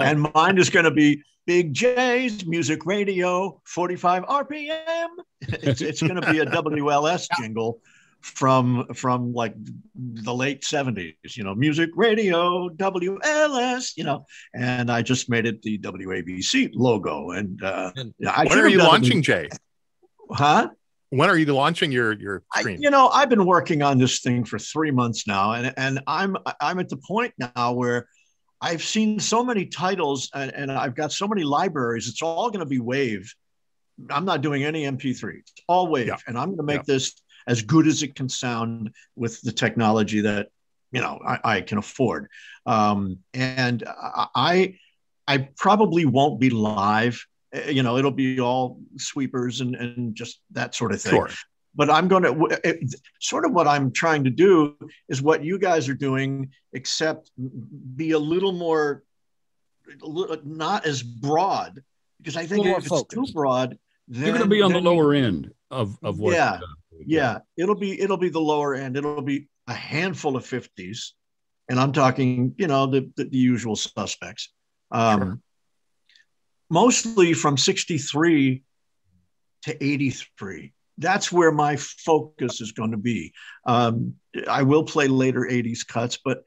And mine is going to be Big J's Music Radio 45 RPM. It's going to be a WLS jingle from like the late 70s, you know, music radio, WLS, you know, and I just made it the WABC logo. And when are you launching, Jay? Huh? When are you launching your stream? You know, I've been working on this thing for 3 months now, and I'm at the point now where I've seen so many titles and I've got so many libraries. It's all going to be WAVE. I'm not doing any MP3. It's all WAVE. Yeah. And I'm going to make this as good as it can sound with the technology that, you know, I can afford. And I probably won't be live. You know, it'll be all sweepers and just that sort of thing. Sure. But I'm going to sort of what I'm trying to do is what you guys are doing, except be a little more, not as broad, because I think if it's too broad, then you're going to be on the lower end of what. Yeah, yeah. It'll be the lower end. It'll be a handful of 50s, and I'm talking, you know, the usual suspects, sure. Mostly from 63 to 83. That's where my focus is going to be. I will play later 80s cuts, but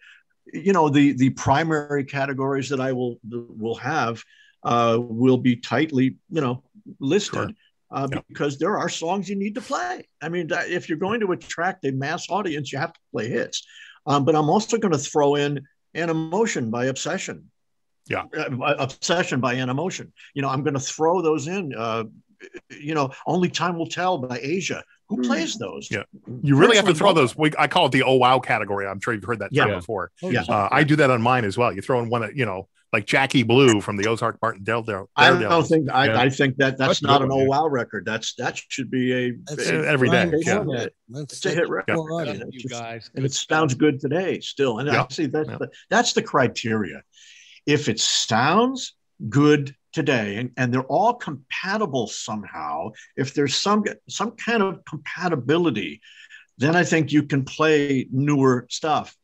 you know, the primary categories that I will have will be tightly, you know, listed. Sure. Because there are songs you need to play. I mean, if you're going to attract a mass audience, you have to play hits. But I'm also going to throw in Animotion by Obsession. Yeah, Obsession by Animotion. You know, I'm going to throw those in. You know, Only Time Will Tell by Asia. Who plays those? Yeah, you really have to throw those. I call it the oh wow category. I'm sure you've heard that term before. Yeah, I do that on mine as well. You throw in one that, you know, like Jackie Blue from the Ozark Martindale. I think that's not an oh wow record. That should be a every day. Yeah. It's a hit record. Yeah. And you guys, and it sounds good today still. And actually, that's the criteria. If it sounds good today, and they're all compatible somehow, if there's some kind of compatibility, then I think you can play newer stuff,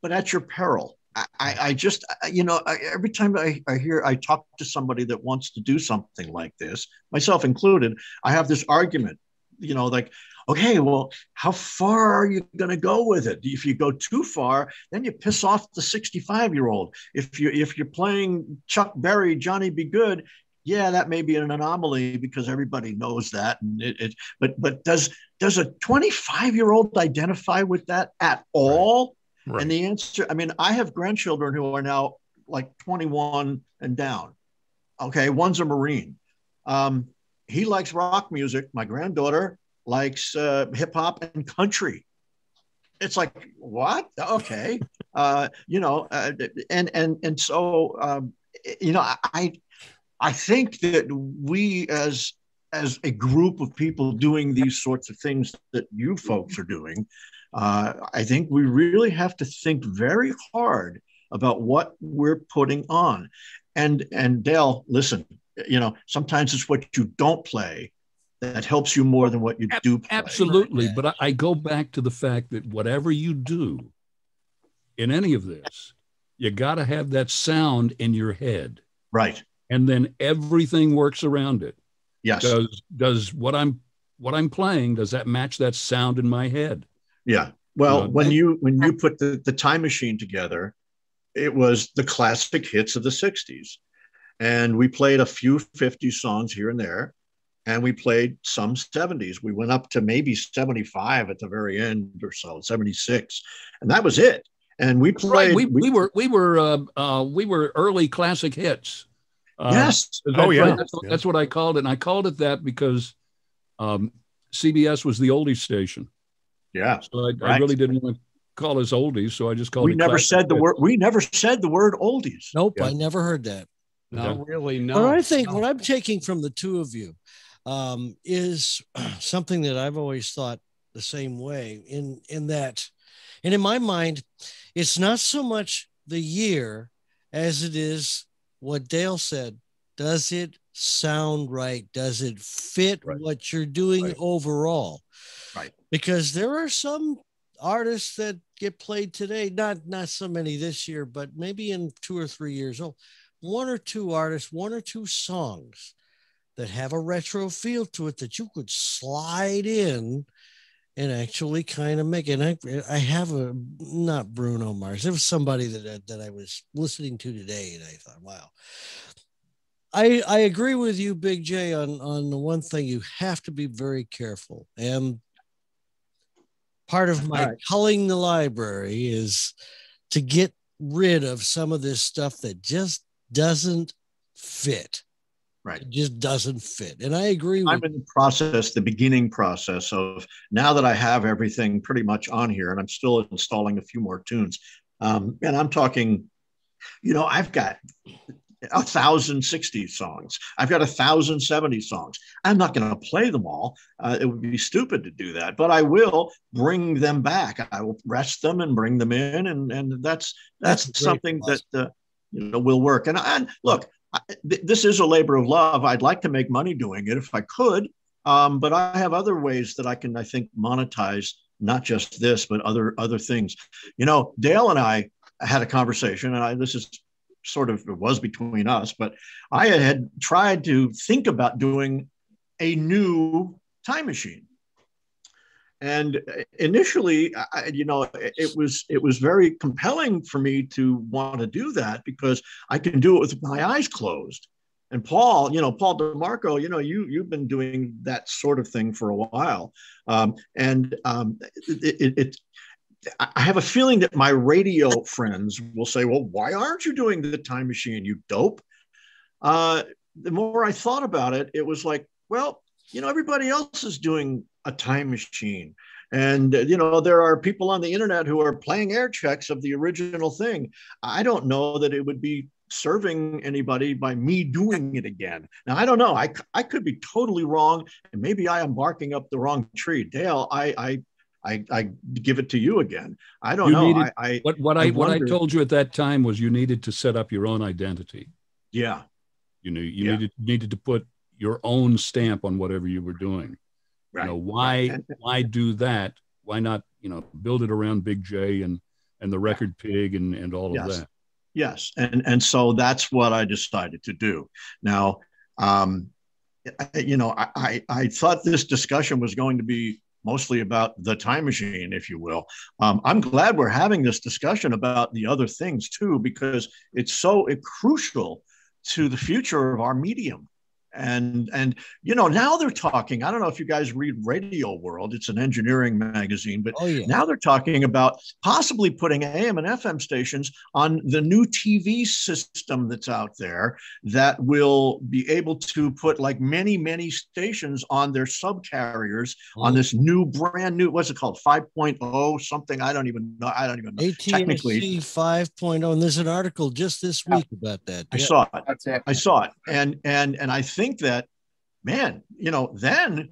but at your peril. I just, you know, every time I talk to somebody that wants to do something like this, myself included, I have this argument, you know, like, okay, well, how far are you going to go with it? If you go too far, then you piss off the 65-year-old. If you're playing Chuck Berry, Johnny Be Good, yeah, that may be an anomaly because everybody knows that. And but does a 25-year-old identify with that at all? Right. And the answer, I mean, I have grandchildren who are now like 21 and down. Okay, one's a Marine. He likes rock music. My granddaughter likes hip hop and country. It's like, what? Okay. You know, and so, you know, I think that we as a group of people doing these sorts of things that you folks are doing, I think we really have to think very hard about what we're putting on. And Dale, listen, you know, sometimes it's what you don't play that helps you more than what you do play. Absolutely. But I go back to the fact that whatever you do in any of this, you got to have that sound in your head. Right. And then everything works around it. Yes. Does what I'm playing, does that match that sound in my head? Yeah. Well, when you put the time machine together, it was the classic hits of the 60s. And we played a few 50s songs here and there. And we played some 70s. We went up to maybe 75 at the very end or so, 76, and that was it. And we played. Right. We were early classic hits. Yes. That's what I called it, and I called it that because CBS was the oldies station. Yeah. So I really didn't want to call us oldies, so I just called. We never said the word. We never said the word oldies. Nope, yeah. I never heard that. Not really. No. But I think what I'm taking from the two of you. Is something that I've always thought the same way in that, and in my mind, it's not so much the year as it is what Dale said. Does it sound right? Does it fit what you're doing overall? Right. Because there are some artists that get played today, not so many this year, but maybe in 2 or 3 years old, one or two artists, one or two songs that have a retro feel to it that you could slide in and actually kind of make it. And I have a, not Bruno Mars, there was somebody that I was listening to today, and I thought, wow. I agree with you, Big J, on the one thing. You have to be very careful. And part of my culling the library is to get rid of some of this stuff that just doesn't fit. Right. It just doesn't fit. And I agree with you. I'm in the process, the beginning process of, now that I have everything pretty much on here, and I'm still installing a few more tunes. And I'm talking, you know, I've got 1,060 songs. I've got 1,070 songs. I'm not going to play them all. It would be stupid to do that, but I will bring them back. I will rest them and bring them in. And that's something that you know, will work. And look, this is a labor of love. I'd like to make money doing it if I could. But I have other ways that I can, I think, monetize not just this, but other things. You know, Dale and I had a conversation, and this is sort of, it was between us, but I had tried to think about doing a new time machine. And initially, you know, it was very compelling for me to want to do that, because I can do it with my eyes closed. And Paul, you know, Paul DeMarco, you know, you've been doing that sort of thing for a while. I have a feeling that my radio friends will say, well, why aren't you doing the time machine, you dope? The more I thought about it, it was like, well, you know, everybody else is doing a time machine. And, you know, there are people on the internet who are playing air checks of the original thing. I don't know that it would be serving anybody by me doing it again. Now, I don't know. I could be totally wrong. And maybe I am barking up the wrong tree. Dale, I give it to you again. I don't know. What I told you at that time was you needed to set up your own identity. Yeah. You knew you needed to put your own stamp on whatever you were doing. Right. You know, why do that? Why not, you know, build it around Big J and the Record Pig and all of that? Yes. And so that's what I decided to do. Now, you know, I thought this discussion was going to be mostly about the time machine, if you will. I'm glad we're having this discussion about the other things too, because it's so crucial to the future of our medium. And you know, now they're talking, I don't know if you guys read Radio World, it's an engineering magazine, but now they're talking about possibly putting AM and FM stations on the new TV system that's out there that will be able to put like many stations on their subcarriers on this new brand new, what's it called? 5.0 something. I don't even know. Technically 5.0. And there's an article just this week about that. I saw it. And I think that, man, you know, then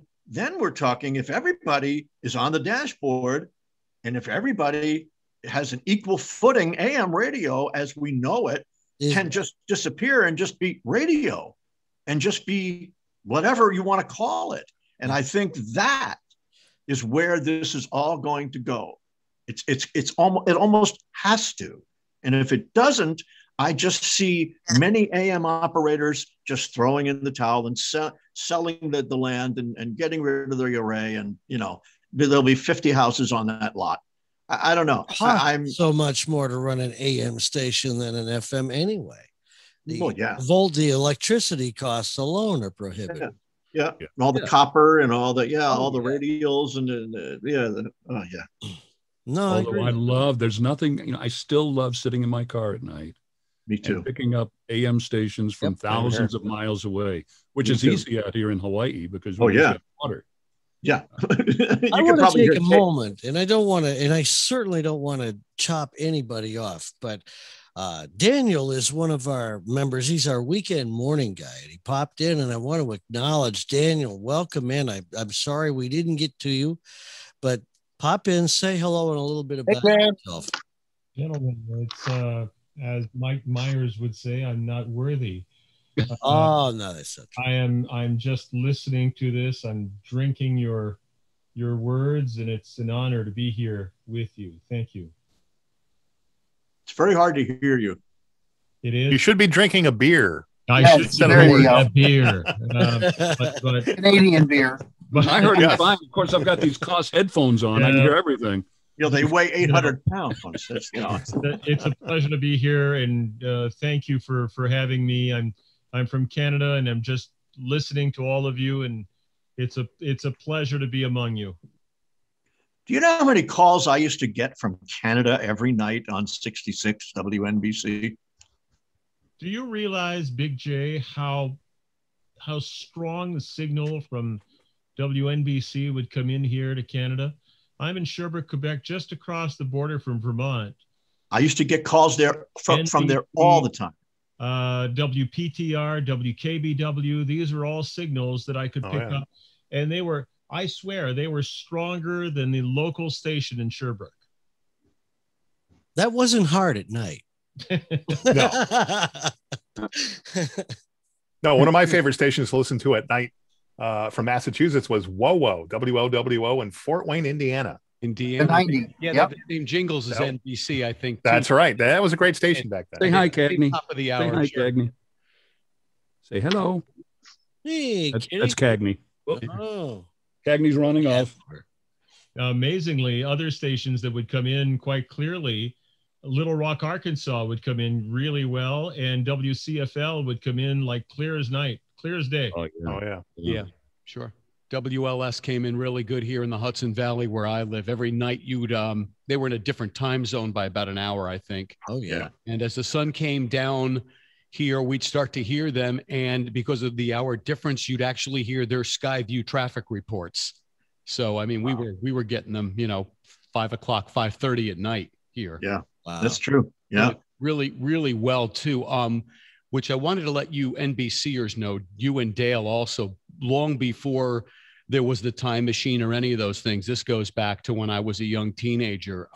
we're talking, if everybody is on the dashboard and if everybody has an equal footing, AM radio as we know it can just disappear and just be radio and just be whatever you want to call it. And I think that is where this is all going to go. It almost has to. And if it doesn't, I just see many AM operators just throwing in the towel and selling the land and getting rid of their array. And, you know, there'll be 50 houses on that lot. I don't know. I'm so much more to run an AM station than an FM anyway. The electricity costs alone are prohibitive. Yeah. All the copper and all the radials and No, although I love, there's nothing, you know, I still love sitting in my car at night. Me too. And picking up AM stations from thousands of miles away, which is easy out here in Hawaii because we have water. Yeah. I want to take a moment, and I don't want to, and I certainly don't want to chop anybody off, but Daniel is one of our members. He's our weekend morning guy, and he popped in, and I want to acknowledge Daniel. Welcome in. I'm sorry we didn't get to you, but pop in, say hello, and a little bit about yourself. Gentlemen, it's... as Mike Myers would say, I'm not worthy. I'm just listening to this. I'm drinking your words, and it's an honor to be here with you. Thank you. It's very hard to hear you. It is. You should be drinking a beer. I should be drinking a beer. Canadian beer. But I heard it fine. Of course, I've got these cost headphones on. Yeah. I can hear everything. You know, they weigh 800 pounds. It's a pleasure to be here, and thank you for having me. I'm from Canada, and I'm just listening to all of you, and it's a pleasure to be among you. Do you know how many calls I used to get from Canada every night on 66 WNBC? Do you realize, Big J, how strong the signal from WNBC would come in here to Canada? I'm in Sherbrooke, Quebec, just across the border from Vermont. I used to get calls there from there all the time. WPTR, WKBW, these were all signals that I could pick up. And they were, I swear, they were stronger than the local station in Sherbrooke. That wasn't hard at night. No, one of my favorite stations to listen to at night from Massachusetts was WOWO, WOWO in Fort Wayne, Indiana. Indiana. That name Jingles is NBC, I think. That's right. That was a great station back then. Say hi, Cagney. Top of the hour. Say hi, Cagney. Say hello. Hey, that's Cagney. Oh. Cagney's running off. Amazingly, other stations that would come in quite clearly, Little Rock, Arkansas would come in really well, and WCFL would come in like clear as night, clear as day. Oh, yeah. Yeah, sure. WLS came in really good here in the Hudson Valley where I live. Every night you'd, they were in a different time zone by about an hour, I think. Oh, yeah. And as the sun came down here, we'd start to hear them. And because of the hour difference, you'd actually hear their Skyview traffic reports. So, I mean, we were getting them, you know, 5 o'clock, 5:30 at night here. Yeah. Wow. That's true. Yeah. Really, really well too. Which I wanted to let you NBCers know, you and Dale also, long before there was the time machine or any of those things. This goes back to when I was a young teenager.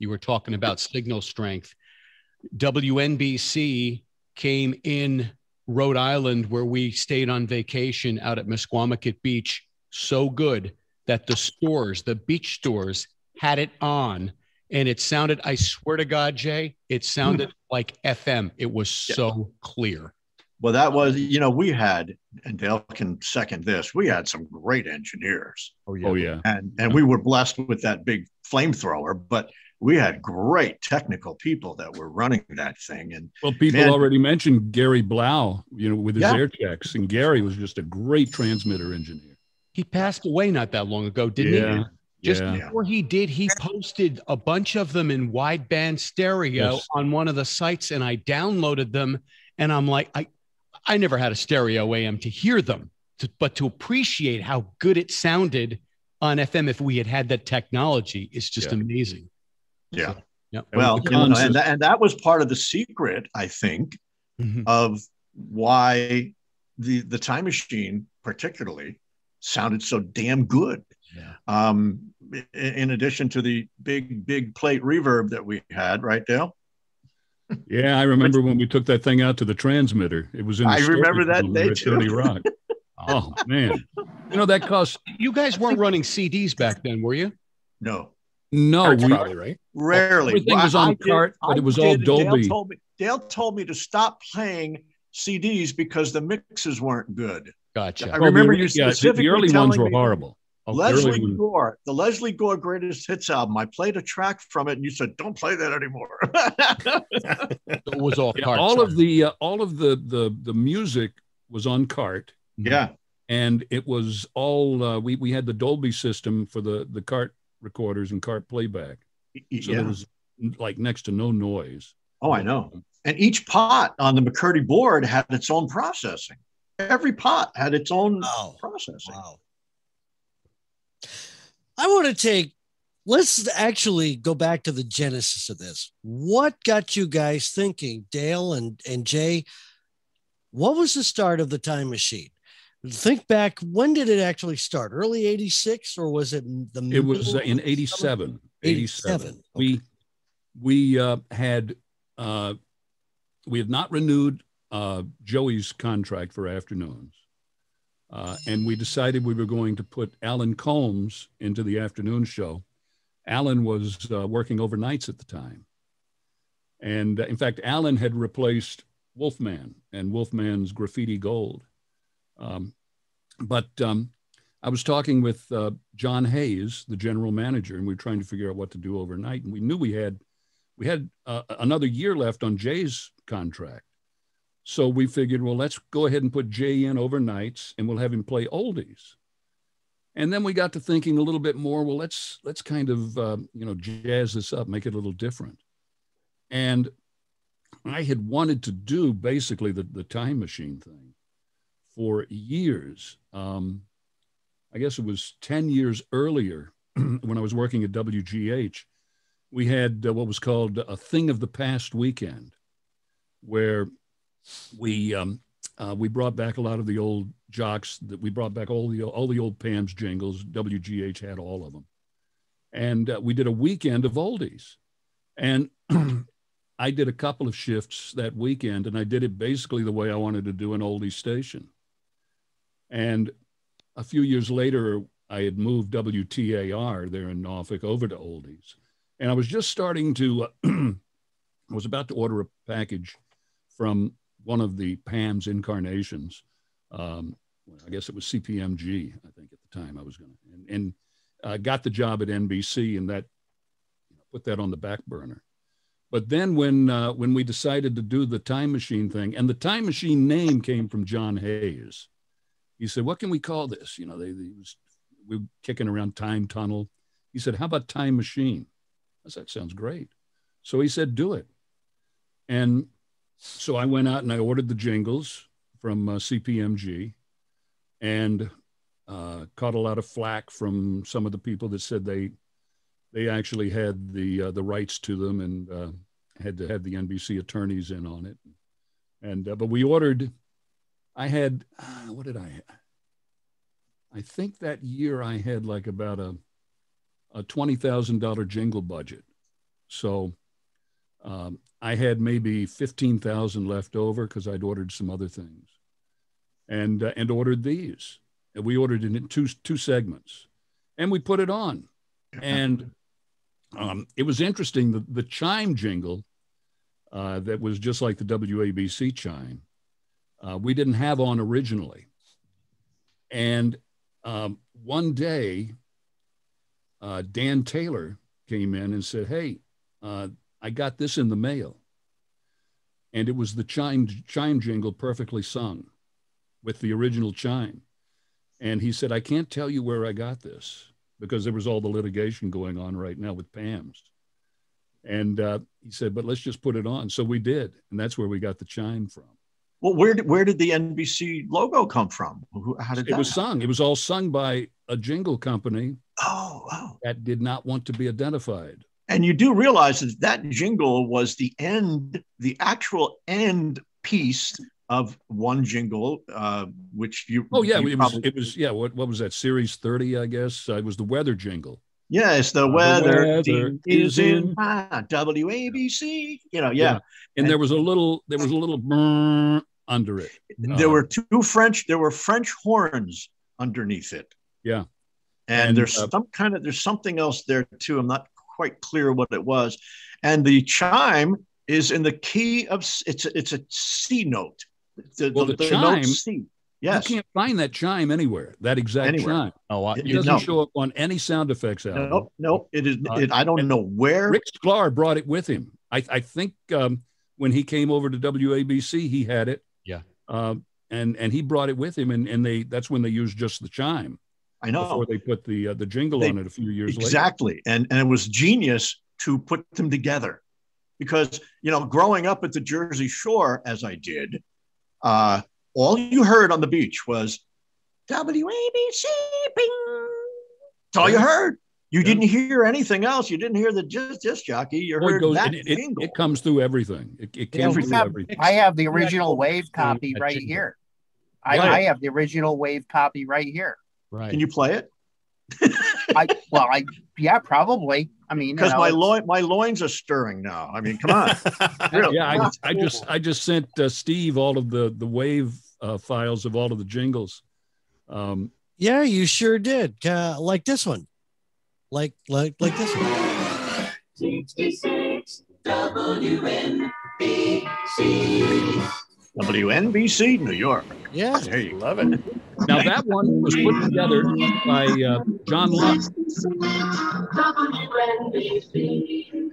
You were talking about signal strength. WNBC came in Rhode Island where we stayed on vacation out at Mesquamaket Beach. So good that the stores, the beach stores, had it on. And it sounded, I swear to God, Jay, it sounded like FM. It was so clear. Well, that was, you know, we had, and Dale can second this, we had some great engineers. Oh, yeah. And we were blessed with that big flamethrower, but we had great technical people that were running that thing. And well, people already mentioned Gary Blau, you know, with his air checks. And Gary was just a great transmitter engineer. He passed away not that long ago, didn't he? Before he did, he posted a bunch of them in wideband stereo on one of the sites, and I downloaded them. And I'm like, I never had a stereo AM to hear them, but to appreciate how good it sounded on FM if we had had that technology, it's just amazing. Yeah. So, well, you know, and that was part of the secret, I think, of why the time machine particularly sounded so damn good. Yeah. In addition to the big plate reverb that we had, right, Dale? Yeah, I remember when we took that thing out to the transmitter. It was in the Rock. Oh, man. You know, that cost... You guys weren't running CDs back then, were you? No. No, we probably, right? Rarely. Everything was on cart, but it was all Dolby. Dale told me to stop playing CDs because the mixes weren't good. Gotcha. I remember you specifically telling me... The early ones were horrible. Leslie Gore, the Leslie Gore Greatest Hits album, I played a track from it, and you said, "Don't play that anymore." It was all cart. All of the music was on cart. Yeah, and it was all we had the Dolby system for the cart recorders and cart playback, so there was like next to no noise. Oh, I know. And each pot on the McCurdy board had its own processing. Every pot had its own processing. Wow. I want to let's actually go back to the genesis of this. What got you guys thinking, Dale and Jay? What was the start of the time machine? Think back, when did it actually start? Early 86 or was it the middle? It was in 87. 87. Okay. We had not renewed Joey's contract for afternoons. And we decided we were going to put Alan Combs into the afternoon show. Alan was working overnights at the time. And in fact, Alan had replaced Wolfman and Wolfman's Graffiti Gold. But I was talking with John Hayes, the general manager, and we were trying to figure out what to do overnight. And we knew we had another year left on Jay's contract. So we figured, well, let's go ahead and put Jay in overnights and we'll have him play oldies. And then we got to thinking a little bit more, well, let's kind of, jazz this up, make it a little different. And I had wanted to do basically the time machine thing for years. I guess it was 10 years earlier when I was working at WGH, we had what was called a thing of the past weekend, where we brought back a lot of the old jocks. That we brought back all the old Pam's jingles. WGH had all of them, and we did a weekend of oldies. And I did a couple of shifts that weekend, and I did it basically the way I wanted to do an oldie station. And a few years later, I had moved WTAR there in Norfolk over to oldies. And I was just starting to, I was about to order a package from one of the Pam's incarnations. I guess it was CPMG, I think at the time I was going to, and got the job at NBC, and that put that on the back burner. But then when we decided to do the time machine thing, and the time machine name came from John Hayes, he said, what can we call this? You know, we were kicking around time tunnel. He said, how about time machine? I said, that sounds great. So he said, do it. And so I went out and I ordered the jingles from CPMG, and caught a lot of flack from some of the people that said they actually had the rights to them, and had to have the NBC attorneys in on it. And but we ordered, I had, what did I have? I think that year I had like about a $20,000 jingle budget. So I had maybe 15,000 left over because I'd ordered some other things, and ordered these. And we ordered it in two segments, and we put it on. And it was interesting, the chime jingle that was just like the WABC chime, we didn't have on originally. And one day, Dan Taylor came in and said, hey, I got this in the mail. And it was the chime jingle perfectly sung with the original chime. And he said, I can't tell you where I got this, because there was all the litigation going on right now with Pam's. And he said, but let's just put it on. So we did. And that's where we got the chime from. Well, where did the NBC logo come from? How did it was sung? It was all sung by a jingle company. Oh, wow. That did not want to be identified. And you do realize that that jingle was the end, the actual end piece of one jingle, which you... Oh, yeah, it was what was that, Series 30, I guess? It was the weather jingle. Yes, the weather is in WABC, yeah. And there was a little brrr under it. There were French horns underneath it. Yeah. And there's something else there too. I'm not quite clear what it was. And the chime is in the key of, it's a C note. The chime, note C. Yes. You can't find that chime anywhere. That exact chime. Oh, it doesn't show up on any sound effects album. No. It is. I don't know where. Rick Sklar brought it with him. I think when he came over to WABC, he had it. Yeah. And he brought it with him, and that's when they used just the chime. I know. Before they put the jingle on it a few years later. Exactly. And it was genius to put them together, because growing up at the Jersey Shore as I did, all you heard on the beach was WABC, bing. That's all you heard. You didn't hear anything else. You didn't hear the disc jockey. You heard that jingle. It comes through everything. It comes through everything. I have the original wave copy right here. I have the original wave copy right here. Right. Can you play it? Probably. I mean, because my loins are stirring now. I mean, come on. Really? Yeah, I just sent Steve all of the wave files of all of the jingles. Yeah, you sure did. Like this one, like this one. 66 WNBC. WNBC New York. Yeah, there you love it. Now that one was put together by John Locke. WNBC.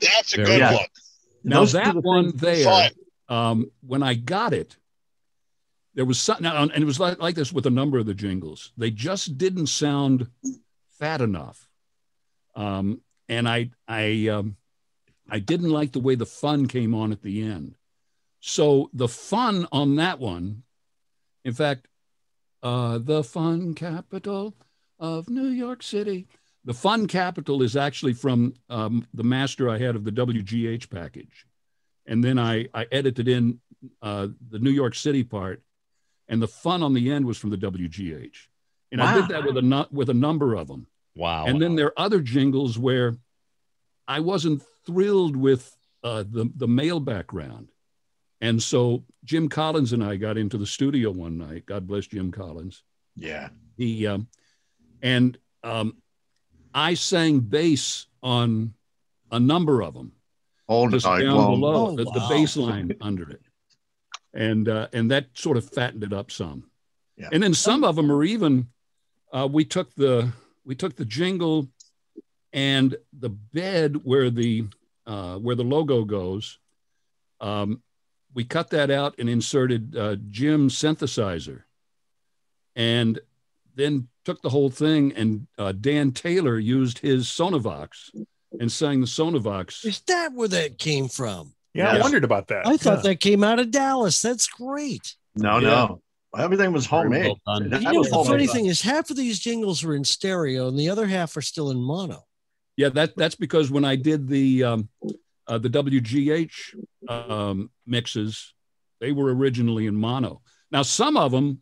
That's a good one. Now those that one there, when I got it, there was something, and it was like this with a number of the jingles. They just didn't sound fat enough, and I didn't like the way the fun came on at the end. So the fun on that one, in fact, the fun capital of New York City. The fun capital is actually from the master I had of the WGH package. And then I edited in the New York City part, and the fun on the end was from the WGH. And wow. I did that with a number of them. Wow. And then there are other jingles where I wasn't thrilled with the male background. And so Jim Collins and I got into the studio one night. God bless Jim Collins. Yeah. He I sang bass on a number of them. All just down below the bass line under it. And that sort of fattened it up some. Yeah. And then some of them are even we took the jingle and the bed where the logo goes. We cut that out and inserted Jim's synthesizer, and then took the whole thing, and Dan Taylor used his Sonovox and sang the Sonovox. Is that where that came from? Yeah, yes. I wondered about that. I thought that came out of Dallas. That's great. No. Everything was homemade. Well, the funny thing is half of these jingles were in stereo and the other half are still in mono. Yeah, that's because when I did the WGH mixes, they were originally in mono. Now, some of them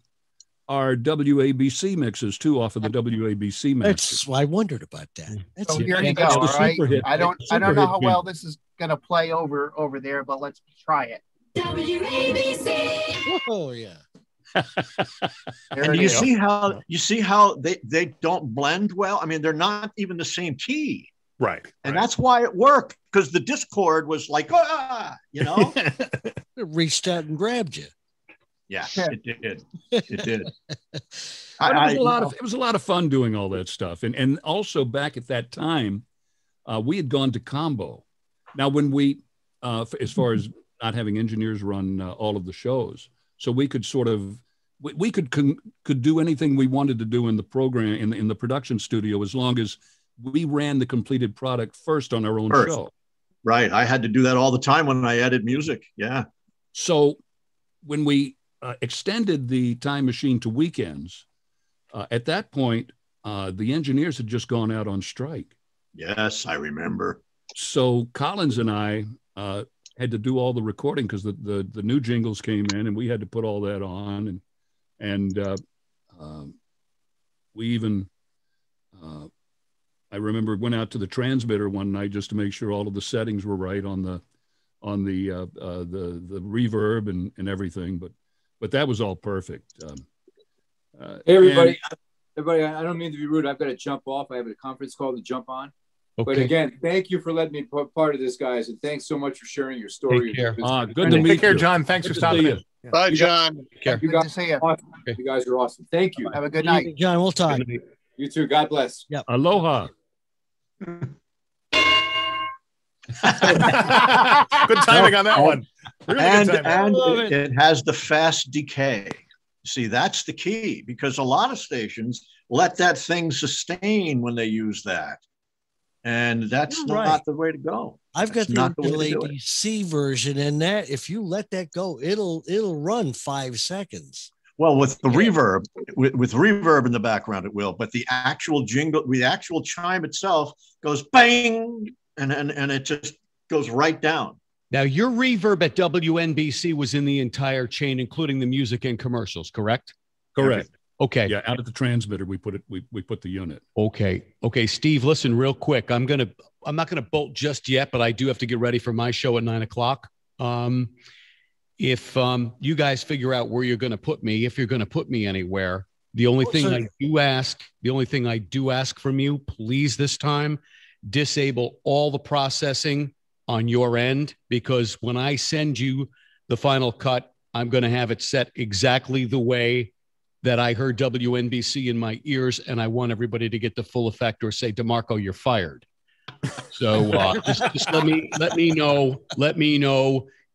are WABC mixes, too, off of the WABC mixes. That's why I wondered about that. That's so here you go, all right? I don't know how well this is going to play over there, but let's try it. WABC! Oh, yeah. And you see how they don't blend well? I mean, they're not even the same key. Right. And that's why it worked, because the discord was like, it reached out and grabbed you. Yeah, it did. It did. It was a lot of fun doing all that stuff. And also back at that time, we had gone to Combo. Now, when we, as far as not having engineers run all of the shows, so we could sort of, we could do anything we wanted to do in the program, in the production studio, as long as we ran the completed product first on our own show. Right. I had to do that all the time when I added music. Yeah. So when we extended the time machine to weekends, at that point, the engineers had just gone out on strike. Yes, I remember. So Collins and I had to do all the recording because the new jingles came in and we had to put all that on. And we even... I remember went out to the transmitter one night just to make sure all of the settings were right on the reverb and everything, but that was all perfect. Hey everybody! I don't mean to be rude. I've got to jump off. I have a conference call to jump on. Okay. But again, thank you for letting me be part of this, guys, and thanks so much for sharing your story. Take care. Good to meet you. Take care, John. Thanks for stopping in. Yeah. Bye, John. Take care. Good to see you. Awesome. Okay. You guys are awesome. Thank you. Have a good night, John. We'll talk. You too. God bless. Yep. Aloha. Good timing on that one. Really and it has the fast decay. See, that's the key, because a lot of stations let that thing sustain when they use that, and that's not the way to go. I've got the WABC version, and that if you let that go, it'll run 5 seconds. Well, with the reverb, with reverb in the background, it will. But the actual jingle, the actual chime itself goes bang, and it just goes right down. Now, your reverb at WNBC was in the entire chain, including the music and commercials, correct? Correct. Okay. Yeah, out of the transmitter, we put it. We put the unit. Okay. Okay, Steve. Listen, real quick. I'm not gonna bolt just yet, but I do have to get ready for my show at 9 o'clock. If you guys figure out where you're going to put me, if you're going to put me anywhere, The only thing I do ask from you, please this time, disable all the processing on your end, because when I send you the final cut, I'm going to have it set exactly the way that I heard WNBC in my ears, and I want everybody to get the full effect or say, DeMarco, you're fired. So just let me know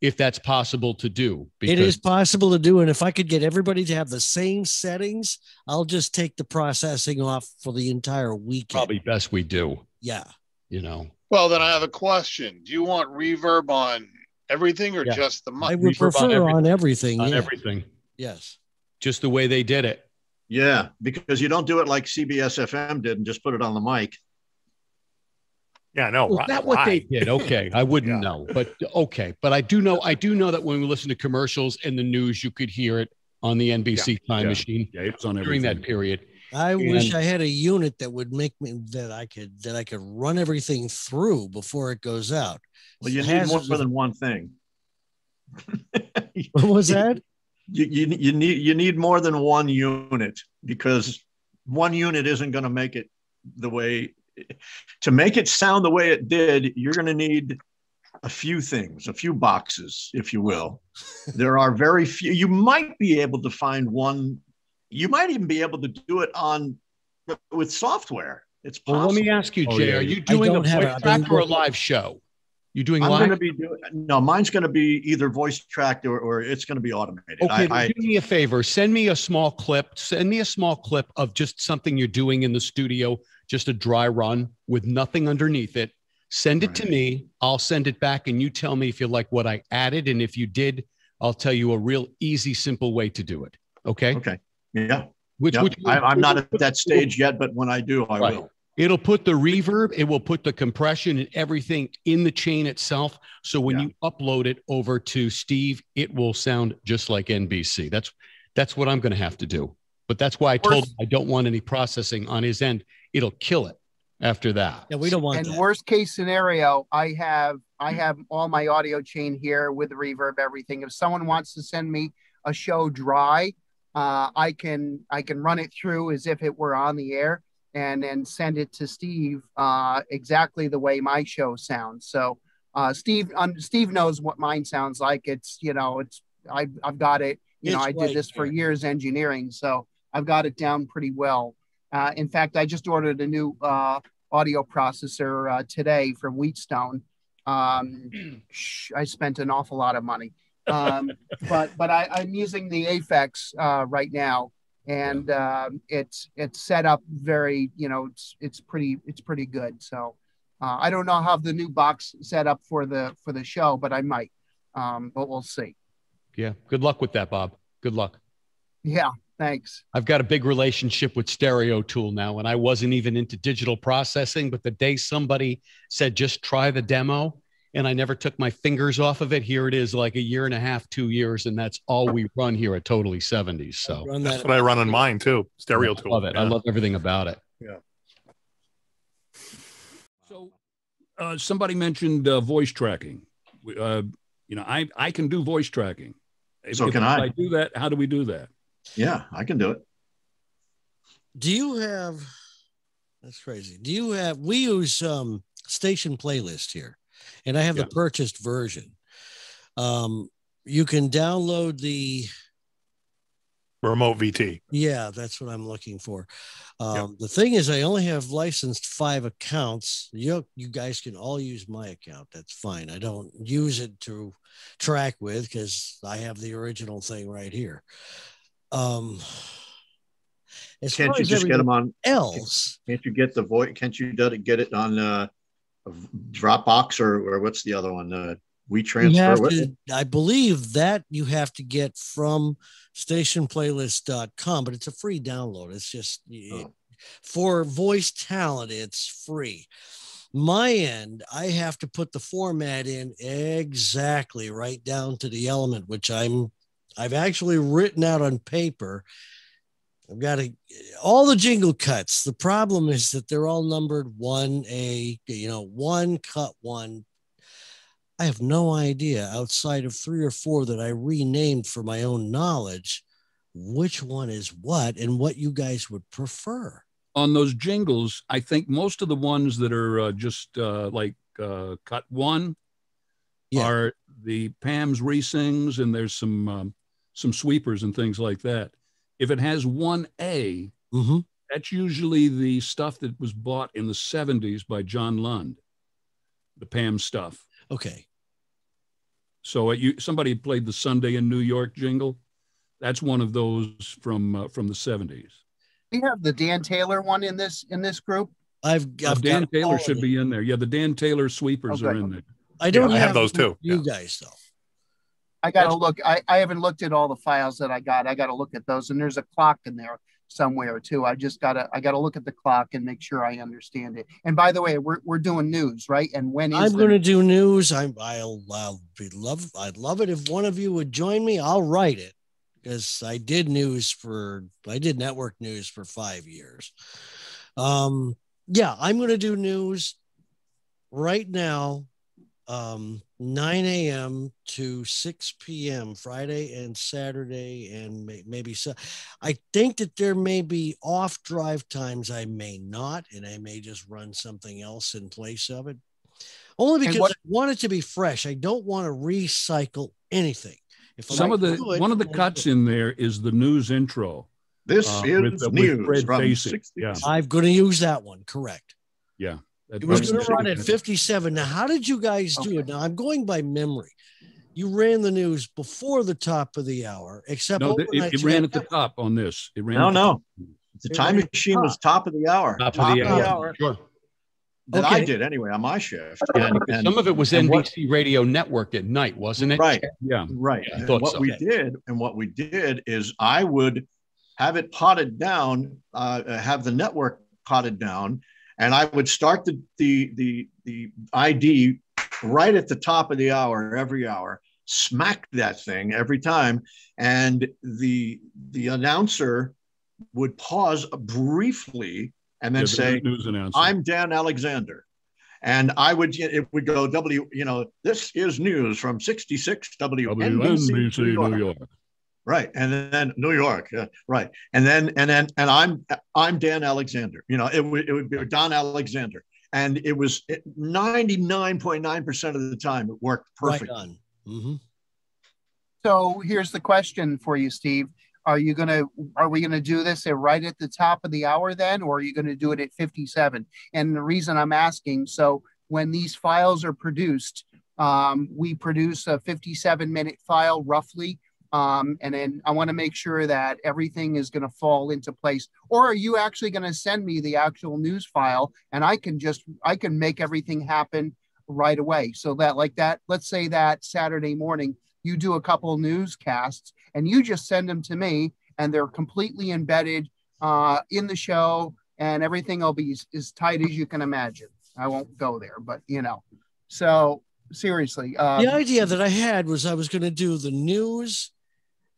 if that's possible to do. It is possible to do. And if I could get everybody to have the same settings, I'll just take the processing off for the entire weekend. Probably best we do. Yeah. You know. Well, then I have a question. Do you want reverb on everything or just the mic? I would prefer on everything. On everything. Yes. Just the way they did it. Yeah, because you don't do it like CBS FM did and just put it on the mic. Yeah, no. Well, that's what they did. Okay, I wouldn't know, but okay. But I do know that when we listen to commercials and the news, you could hear it on the NBC Time Machine. Yeah, it was on during everything. That period. I wish I had a unit that would make me that I could run everything through before it goes out. Well, you need more than one thing. What was that? You need more than one unit, because one unit isn't going to make it the way to make it sound the way it did. You're going to need a few things, a few boxes, if you will. There are very few. You might be able to find one. You might even be able to do it with software. It's possible. Well, let me ask you, Jay, are you doing a voice track or a live show? You doing live? I'm going to be doing, no, mine's going to be either voice tracked or it's going to be automated. Okay, do me a favor. Send me a small clip. Send me a small clip of just something you're doing in the studio, just a dry run with nothing underneath it. Send it to me. I'll send it back, and you tell me if you like what I added. And if you did, I'll tell you a real easy, simple way to do it. Okay? Okay. Yeah. I'm not at that stage yet, but when I do, I will. It'll put the reverb, it will put the compression and everything in the chain itself. So when you upload it over to Steve, it will sound just like NBC. That's what I'm going to have to do. But that's why I told him I don't want any processing on his end. It'll kill it after that. Yeah, we don't want that. And worst case scenario, I have all my audio chain here with the reverb, everything. If someone wants to send me a show dry, I can run it through as if it were on the air, and then send it to Steve exactly the way my show sounds. So Steve knows what mine sounds like. It's, you know, it's, I've got it, you know, I did this for years engineering, so I've got it down pretty well. In fact, I just ordered a new audio processor today from Wheatstone. I spent an awful lot of money, but I'm using the Aphex right now. And it's set up very, you know, it's pretty good. So I don't know how the new box set up for the show, but I might. But we'll see. Yeah. Good luck with that, Bob. Good luck. Yeah. Thanks. I've got a big relationship with Stereo Tool now, and I wasn't even into digital processing. But the day somebody said, just try the demo, and I never took my fingers off of it. Here it is, like a year and a half, 2 years, and that's all we run here at Totally 70s. So that's what I run on mine too. Stereo Tool. I love it. Yeah. I love everything about it. Yeah. So somebody mentioned voice tracking. You know, I can do voice tracking. So can I do that? How do we do that? Yeah, I can do it. Do you have? That's crazy. Do you have? We use station playlist here. And I have the purchased version. You can download the remote VT. Yeah, that's what I'm looking for. The thing is, I only have licensed 5 accounts. You guys can all use my account. That's fine. I don't use it to track with because I have the original thing right here. Can't you just get them on else? Can't you get the voice? Can't you get it on? Dropbox or what's the other one? WeTransfer. I believe that you have to get from stationplaylist.com, but it's a free download. It's just for voice talent. It's free. My end, I have to put the format in exactly right down to the element, which I've actually written out on paper. I've got all the jingle cuts. The problem is that they're all numbered 1A, you know, one cut one. I have no idea outside of 3 or 4 that I renamed for my own knowledge which one is what and what you guys would prefer. On those jingles, I think most of the ones that are just like cut one are the Pam's re-sings, and there's some sweepers and things like that. If it has 1A, that's usually the stuff that was bought in the 70s by John Lund, the Pam stuff. Okay. So somebody played the Sunday in New York jingle. That's one of those from the 70s. We have the Dan Taylor one in this group. I've Dan Taylor should be in there. Yeah, the Dan Taylor sweepers are in there. I have those too. You guys though. I got to look. I haven't looked at all the files that I got. I got to look at those. And there's a clock in there somewhere too. I got to look at the clock and make sure I understand it. And by the way, we're doing news, right? And when is I'm going to do news, I'd love it if one of you would join me. I'll write it, because I did network news for 5 years. I'm going to do news right now. 9 a.m. to 6 p.m. Friday and Saturday, and maybe so. I think that there may be off drive times. I may not, and I may just run something else in place of it. Only because I want it to be fresh. I don't want to recycle anything. One of the cuts in there is the news intro. This is news from 60s. Yeah. I'm going to use that one. Correct. Yeah. It was going to run at 57. Now, how did you guys do it? Now, I'm going by memory. You ran the news before the top of the hour, except it ran at the top on this. It ran. No. The time machine was top of the hour. Top of the hour. Sure. I did anyway on my shift. And some of it was NBC Radio Network at night, wasn't it? Right. Yeah. Right. Yeah, what we did is I would have it potted down, have the network potted down. And I would start the ID right at the top of the hour every hour, smack that thing every time, and the announcer would pause briefly and then say, "I'm Dan Alexander," and it would go this is news from 66 WNBC New York. Right. And then New York. Right. And then I'm Dan Alexander. It would be Don Alexander. And it was 99.9% of the time. It worked perfect. Right on. Mm-hmm. So here's the question for you, Steve. Are we going to do this right at the top of the hour then, or are you going to do it at 57? And the reason I'm asking, so when these files are produced, we produce a 57-minute file roughly. And then I want to make sure that everything is going to fall into place. Or are you actually going to send me the actual news file and I can make everything happen right away? So let's say that Saturday morning, you do a couple newscasts and you just send them to me and they're completely embedded in the show, and everything will be as tight as you can imagine. I won't go there, but so seriously. The idea that I had was I was going to do the news.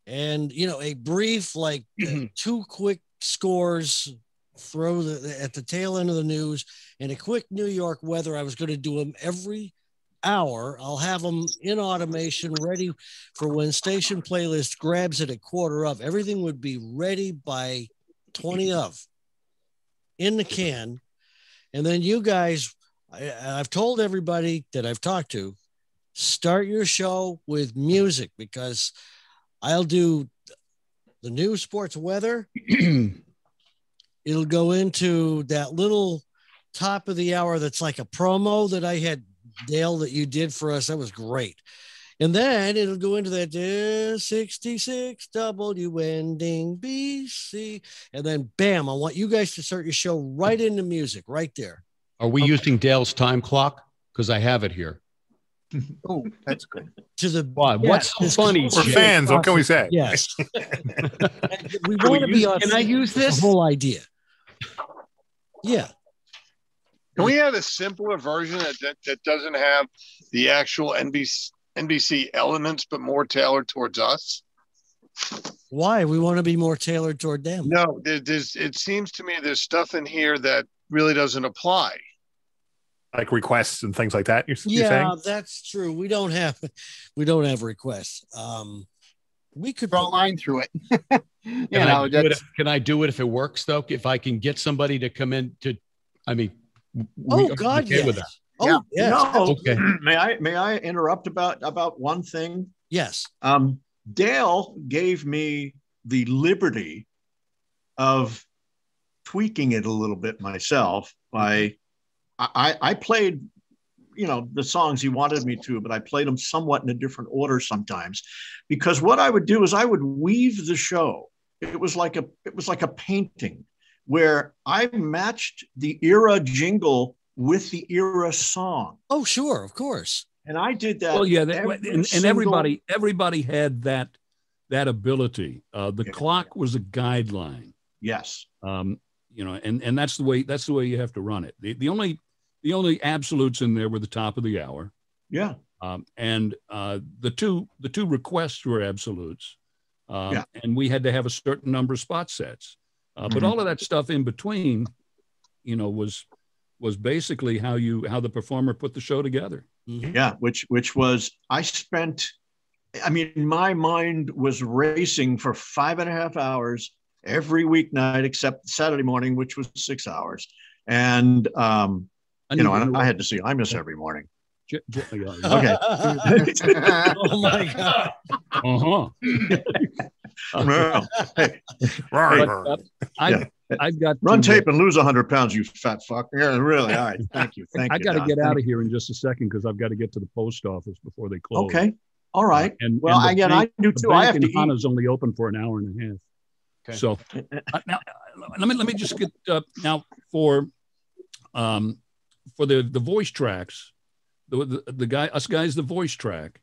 And, a brief, like two quick scores, at the tail end of the news, and a quick New York weather. I was going to do them every hour. I'll have them in automation ready for when station playlist grabs it at 1/4 of. Everything would be ready by 20 of in the can. And then you guys, I've told everybody that I've talked to, start your show with music, because I'll do the news, sports, weather. It'll go into that little top of the hour that's like a promo that I had, Dale, that you did for us. That was great. And then it'll go into that 66 WNBC. And then, bam, I want you guys to start your show right into music right there. Are we using Dale's time clock? Because I have it here. Oh, that's good. What's so funny? For fans, what can we say? Yes. We want to be on. Can I use this? The whole idea. Yeah. Can we have a simpler version that doesn't have the actual NBC elements, but more tailored towards us? Why? We want to be more tailored toward them. No, it seems to me there's stuff in here that really doesn't apply. Like requests and things like that. You're saying? That's true. We don't have requests. we could draw a line through it. Can I do it if it works though? If I can get somebody to come in to, I mean, yes. With that. Oh, yeah. No. Okay. May I interrupt about one thing? Yes. Dale gave me the liberty of tweaking it a little bit myself by, I played, you know, the songs he wanted me to, but I played them somewhat in a different order sometimes, because what I would do is I would weave the show. It was like a painting where I matched the era jingle with the era song. Oh, sure, of course. And I did that. Well, yeah, everybody had that ability. The clock was a guideline. Yes. You know, and that's the way you have to run it. The only absolutes in there were the top of the hour. Yeah. The two requests were absolutes. And we had to have a certain number of spot sets. But all of that stuff in between, you know, was basically how the performer put the show together. Mm-hmm. Yeah, which was, my mind was racing for 5.5 hours every weeknight except Saturday morning, which was 6 hours. And, I had to see Imus every morning. Okay. Oh, my God. Uh-huh. Hey. I've got run tape and lose 100 pounds, you fat fuck. Yeah, really. All right. Thank you. I got to get out of here in just a second because I've got to get to the post office before they close. Okay. All right. I do too. I have to. Hana's only open for an hour and a half. Okay. So now let me just get now for the voice tracks, the voice track.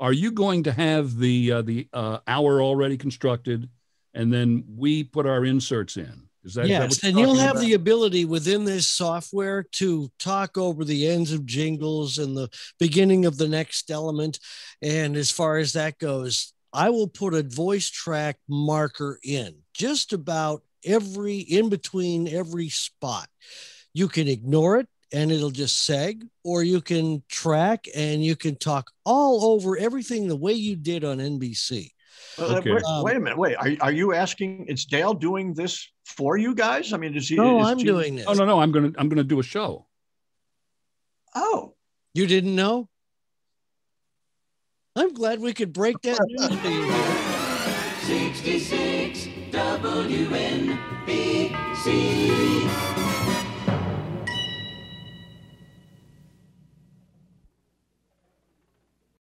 Are you going to have the hour already constructed, and then we put our inserts in? Yes, and you'll have the ability within this software to talk over the ends of jingles and the beginning of the next element. And as far as that goes, I will put a voice track marker in just about in between every spot. You can ignore it and it'll just seg, or you can track and you can talk all over everything the way you did on NBC. Okay. Wait a minute. Wait, are you asking? Is Dale doing this for you guys? I mean, is he? No, I'm doing this. Oh no, I'm gonna do a show. Oh, you didn't know? I'm glad we could break that news to you. 66 WNBC.